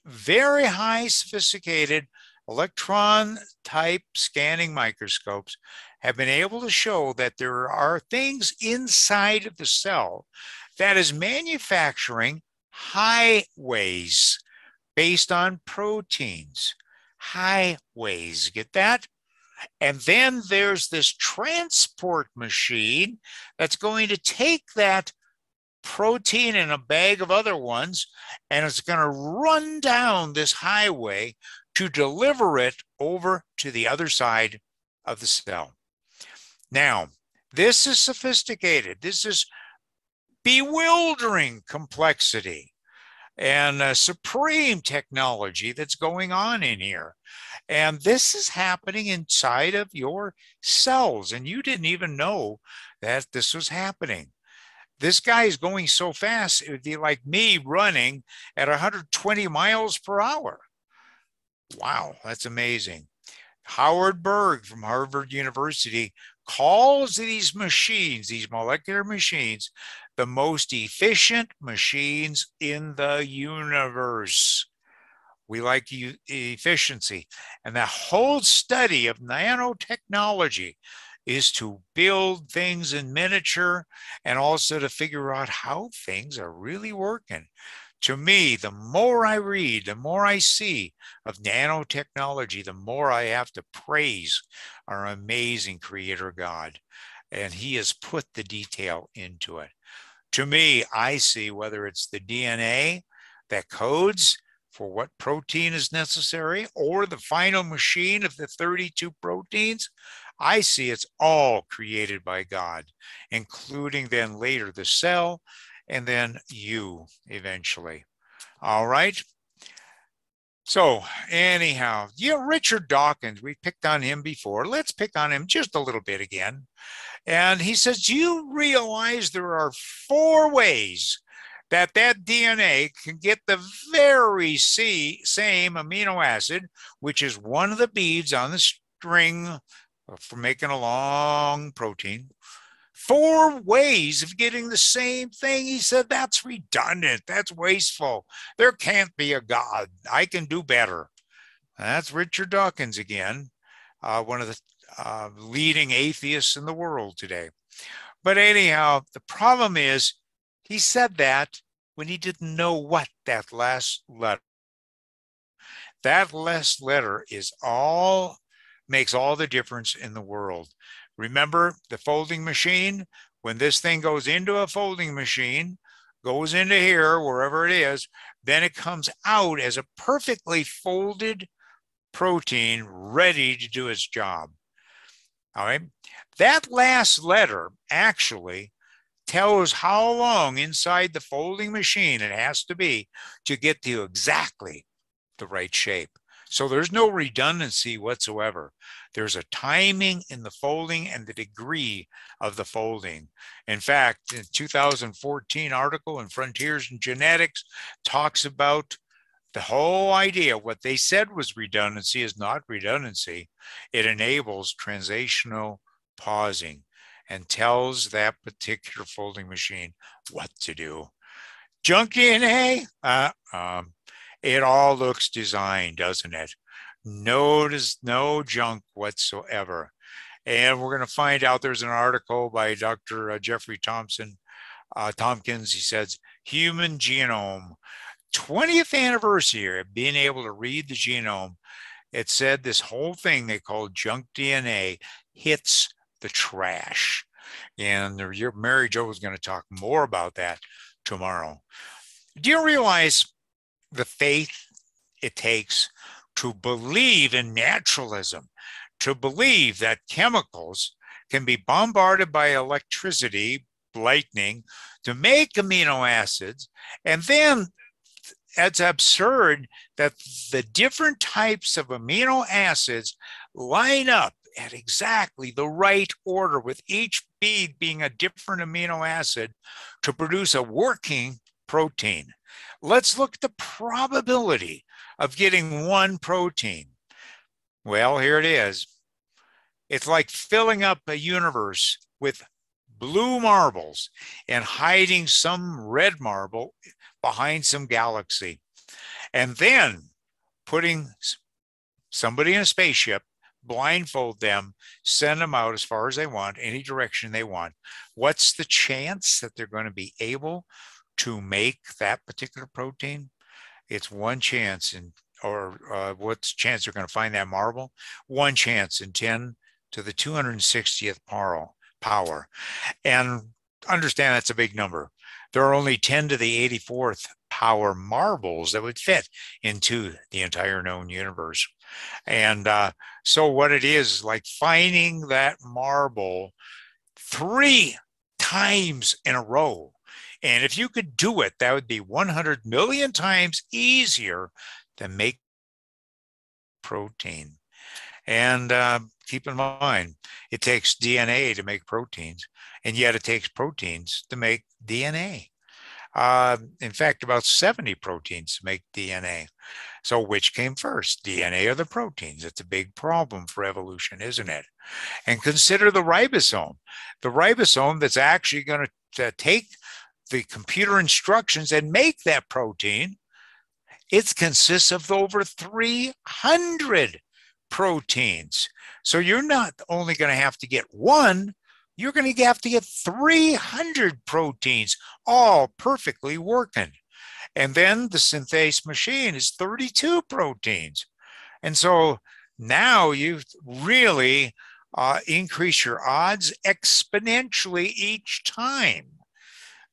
very high sophisticated electron type scanning microscopes have been able to show that there are things inside of the cell that is manufacturing highways based on proteins. Highways, get that? And then there's this transport machine that's going to take that protein and a bag of other ones, and it's going to run down this highway to deliver it over to the other side of the cell. Now, this is sophisticated. This is bewildering complexity and supreme technology that's going on in here. And this is happening inside of your cells, and you didn't even know that this was happening. This guy is going so fast, it would be like me running at 120 miles per hour. Wow, that's amazing. Howard Berg from Harvard University calls these machines, these molecular machines, the most efficient machines in the universe. We like efficiency. And the whole study of nanotechnology is to build things in miniature and also to figure out how things are really working. To me, the more I read, the more I see of nanotechnology, the more I have to praise our amazing Creator God. And He has put the detail into it. To me, I see whether it's the DNA that codes for what protein is necessary or the final machine of the 32 proteins, I see it's all created by God, including then later the cell, and then you eventually. All right. So anyhow, yeah, Richard Dawkins, we picked on him before. Let's pick on him just a little bit again. And he says, do you realize there are 4 ways that DNA can get the very same amino acid, which is one of the beads on the string for making a long protein. 4 ways of getting the same thing. He said, that's redundant. That's wasteful. There can't be a God. I can do better. And that's Richard Dawkins again, one of the leading atheists in the world today. But anyhow, the problem is he said that when he didn't know what that last letter. That last letter is all, makes all the difference in the world. Remember the folding machine? When this thing goes into a folding machine, goes into here, wherever it is, then it comes out as a perfectly folded protein ready to do its job. All right. That last letter actually tells how long inside the folding machine it has to be to get to exactly the right shape. So there's no redundancy whatsoever. There's a timing in the folding and the degree of the folding. In fact, in 2014 article in Frontiers in Genetics talks about the whole idea. What they said was redundancy is not redundancy. It enables translational pausing and tells that particular folding machine what to do. Junk DNA? It all looks designed, doesn't it? Notice no junk whatsoever. And we're going to find out there's an article by Dr. Jeffrey Tompkins. He says, Human Genome, 20th anniversary of being able to read the genome. It said this whole thing they call junk DNA hits the trash. And Mary Jo is going to talk more about that tomorrow. Do you realize the faith it takes to believe in naturalism, to believe that chemicals can be bombarded by electricity, lightning, to make amino acids? And then it's absurd that the different types of amino acids line up at exactly the right order, with each bead being a different amino acid to produce a working protein. Let's look at the probability of getting one protein. Well, here it is. It's like filling up a universe with blue marbles and hiding some red marble behind some galaxy, and then putting somebody in a spaceship, blindfold them, send them out as far as they want, any direction they want. What's the chance that they're going to be able to make that particular protein? It's one chance in, or what's the chance they're going to find that marble? One chance in 10 to the 260th power. And understand that's a big number. There are only 10 to the 84th power marbles that would fit into the entire known universe. And so what it is like finding that marble 3 times in a row. And if you could do it, that would be 100 million times easier than make protein. And keep in mind, it takes DNA to make proteins, and yet it takes proteins to make DNA. In fact, about 70 proteins to make DNA. So which came first, DNA or the proteins? It's a big problem for evolution, isn't it? And consider the ribosome that's actually going to take the computer instructions and make that protein. It consists of over 300 proteins. So you're not only going to have to get one, you're going to have to get 300 proteins, all perfectly working. And then the synthase machine is 32 proteins. And so now you've really increased your odds exponentially each time.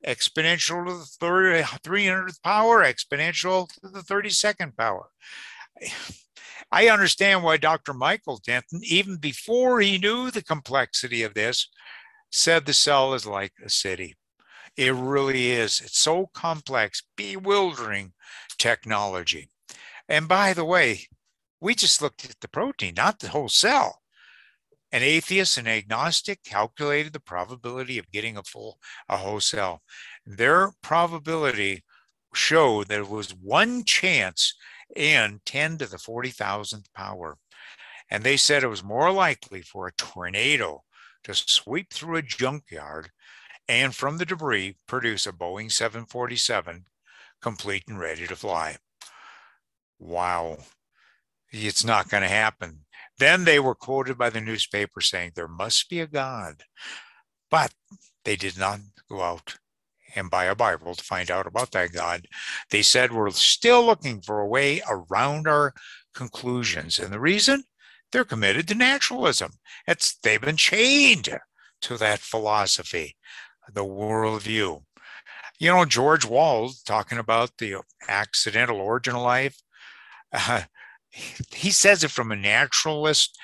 Exponential to the 300th power, exponential to the 32nd power. I understand why Dr. Michael Denton, even before he knew the complexity of this, said the cell is like a city. It really is. It's so complex, bewildering technology. And by the way, we just looked at the protein, not the whole cell. An atheist and agnostic calculated the probability of getting a whole cell. Their probability showed that it was one chance in 10 to the 40,000th power. and they said it was more likely for a tornado to sweep through a junkyard and from the debris produce a Boeing 747 complete and ready to fly. Wow, it's not going to happen. Then they were quoted by the newspaper saying there must be a God, but they did not go out and buy a Bible to find out about that God. They said we're still looking for a way around our conclusions. And the reason? They're committed to naturalism. They've been chained to that philosophy, the worldview. You know, George Wald, talking about the accidental origin of life, he says it from a naturalist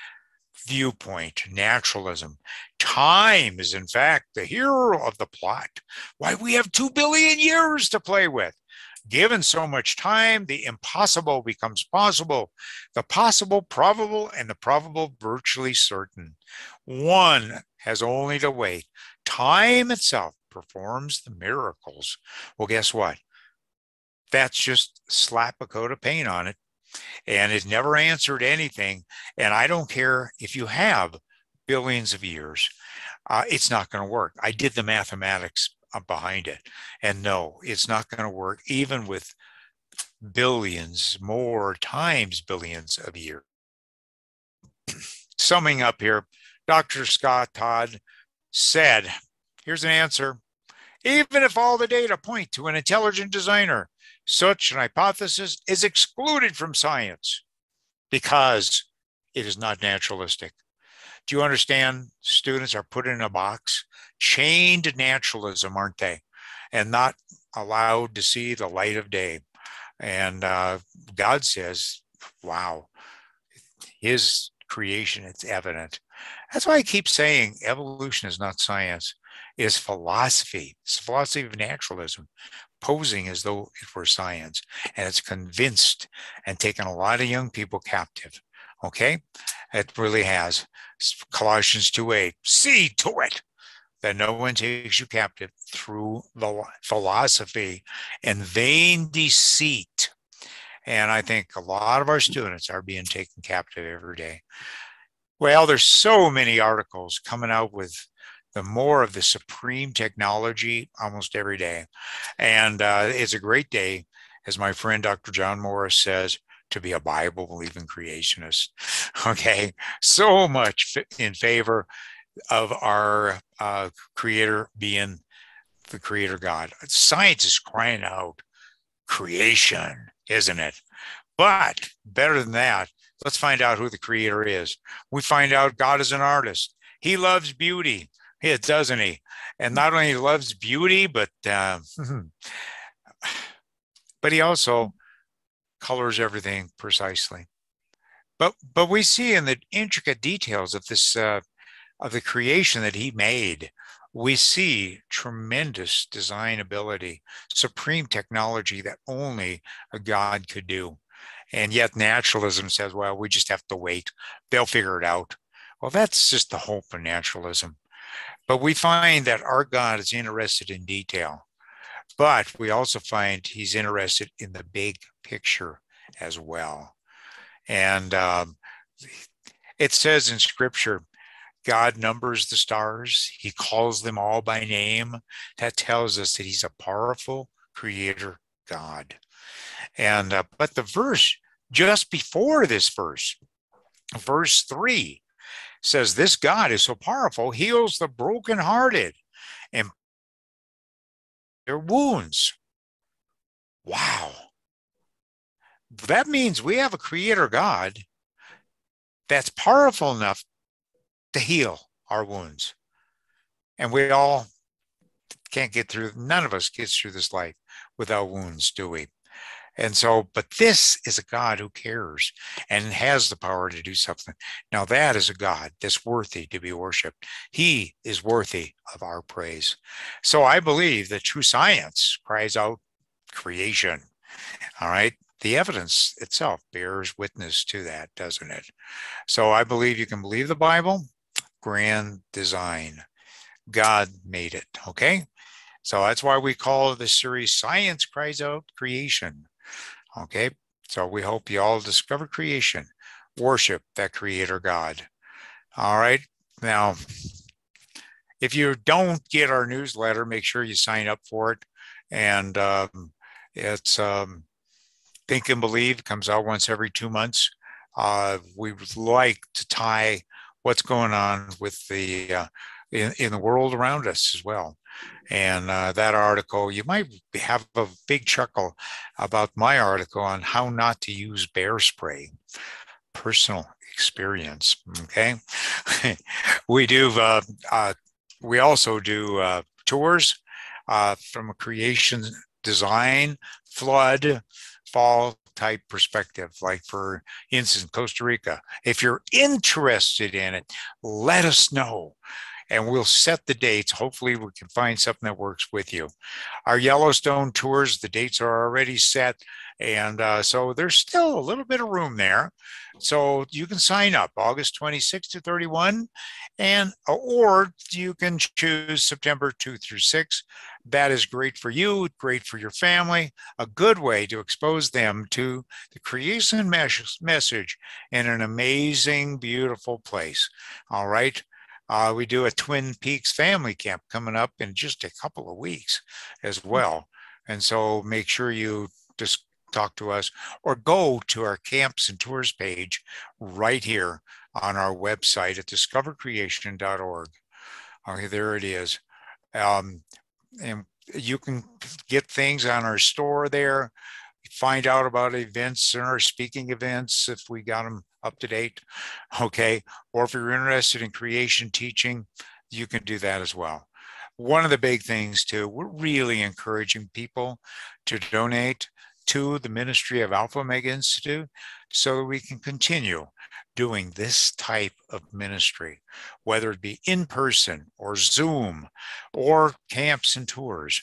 viewpoint, naturalism. Time is, in fact, the hero of the plot. Why, we have 2 billion years to play with. Given so much time, the impossible becomes possible. The possible, probable, and the probable, virtually certain. One has only to wait. Time itself performs the miracles. Well, guess what? That's just slap a coat of paint on it. And it never answered anything. And I don't care if you have billions of years. It's not going to work. I did the mathematics behind it. And no, it's not going to work, even with billions, more times billions of years. Summing up here, Dr. Scott Todd said, here's an answer. Even if all the data point to an intelligent designer, such an hypothesis is excluded from science because it is not naturalistic. Do you understand? Students are put in a box, chained to naturalism, aren't they? And not allowed to see the light of day. And God says, wow, his creation, it's evident. That's why I keep saying evolution is not science. It's philosophy. It's the philosophy of naturalism, posing as though it were science. And it's convinced and taken a lot of young people captive. Okay? It really has. Colossians 2:8, see to it that no one takes you captive through the philosophy and vain deceit. And I think a lot of our students are being taken captive every day. Well, there's so many articles coming out with the more of the supreme technology almost every day. And it's a great day, as my friend Dr. John Morris says, to be a Bible-believing creationist. Okay, so much in favor of our creator being the creator God. Science is crying out creation, isn't it? But better than that, let's find out who the creator is. We find out God is an artist. He loves beauty. Yeah, doesn't he? And not only loves beauty, but he also colors everything precisely. But we see in the intricate details of this of the creation that he made, we see tremendous design ability, supreme technology that only a God could do. And yet naturalism says, well, we just have to wait. They'll figure it out. Well, that's just the hope of naturalism. But we find that our God is interested in detail, but we also find he's interested in the big picture as well. And it says in Scripture, God numbers the stars. He calls them all by name. That tells us that he's a powerful creator God. And but the verse just before this verse, verse 3, says this God is so powerful, heals the brokenhearted and their wounds. Wow. That means we have a creator God that's powerful enough to heal our wounds. And we all can't get through, none of us gets through this life without wounds, do we? And so, but this is a God who cares and has the power to do something. Now that is a God that's worthy to be worshiped. He is worthy of our praise. So I believe that true science cries out creation. All right. The evidence itself bears witness to that, doesn't it? So I believe you can believe the Bible. Grand design. God made it. Okay. So that's why we call this series Science Cries Out Creation. Okay, so we hope you all discover creation worship that Creator God. All right. Now, if you don't get our newsletter, make sure you sign up for it. And it's Think and Believe. It comes out once every 2 months. We would like to tie what's going on with the in the world around us as well. And that article, you might have a big chuckle about my article on how not to use bear spray. Personal experience. Okay. We also do tours from a creation, design, flood, fall type perspective, like for instance, Costa Rica. If you're interested in it, let us know. And we'll set the dates. Hopefully we can find something that works with you. Our Yellowstone tours, the dates are already set. And so there's still a little bit of room there. So you can sign up August 26 to 31, and or you can choose September 2 through 6. That is great for you, great for your family, a good way to expose them to the creation message in an amazing, beautiful place. All right. We do a Twin Peaks family camp coming up in just a couple of weeks as well. And so make sure you just talk to us or go to our camps and tours page right here on our website at discovercreation.org. Okay, there it is. And you can get things on our store there, find out about events and our speaking events if we got them up to date, okay? Or if you're interested in creation teaching, you can do that as well. One of the big things too, we're really encouraging people to donate to the ministry of Alpha Omega Institute so that we can continue doing this type of ministry, whether it be in person or Zoom or camps and tours.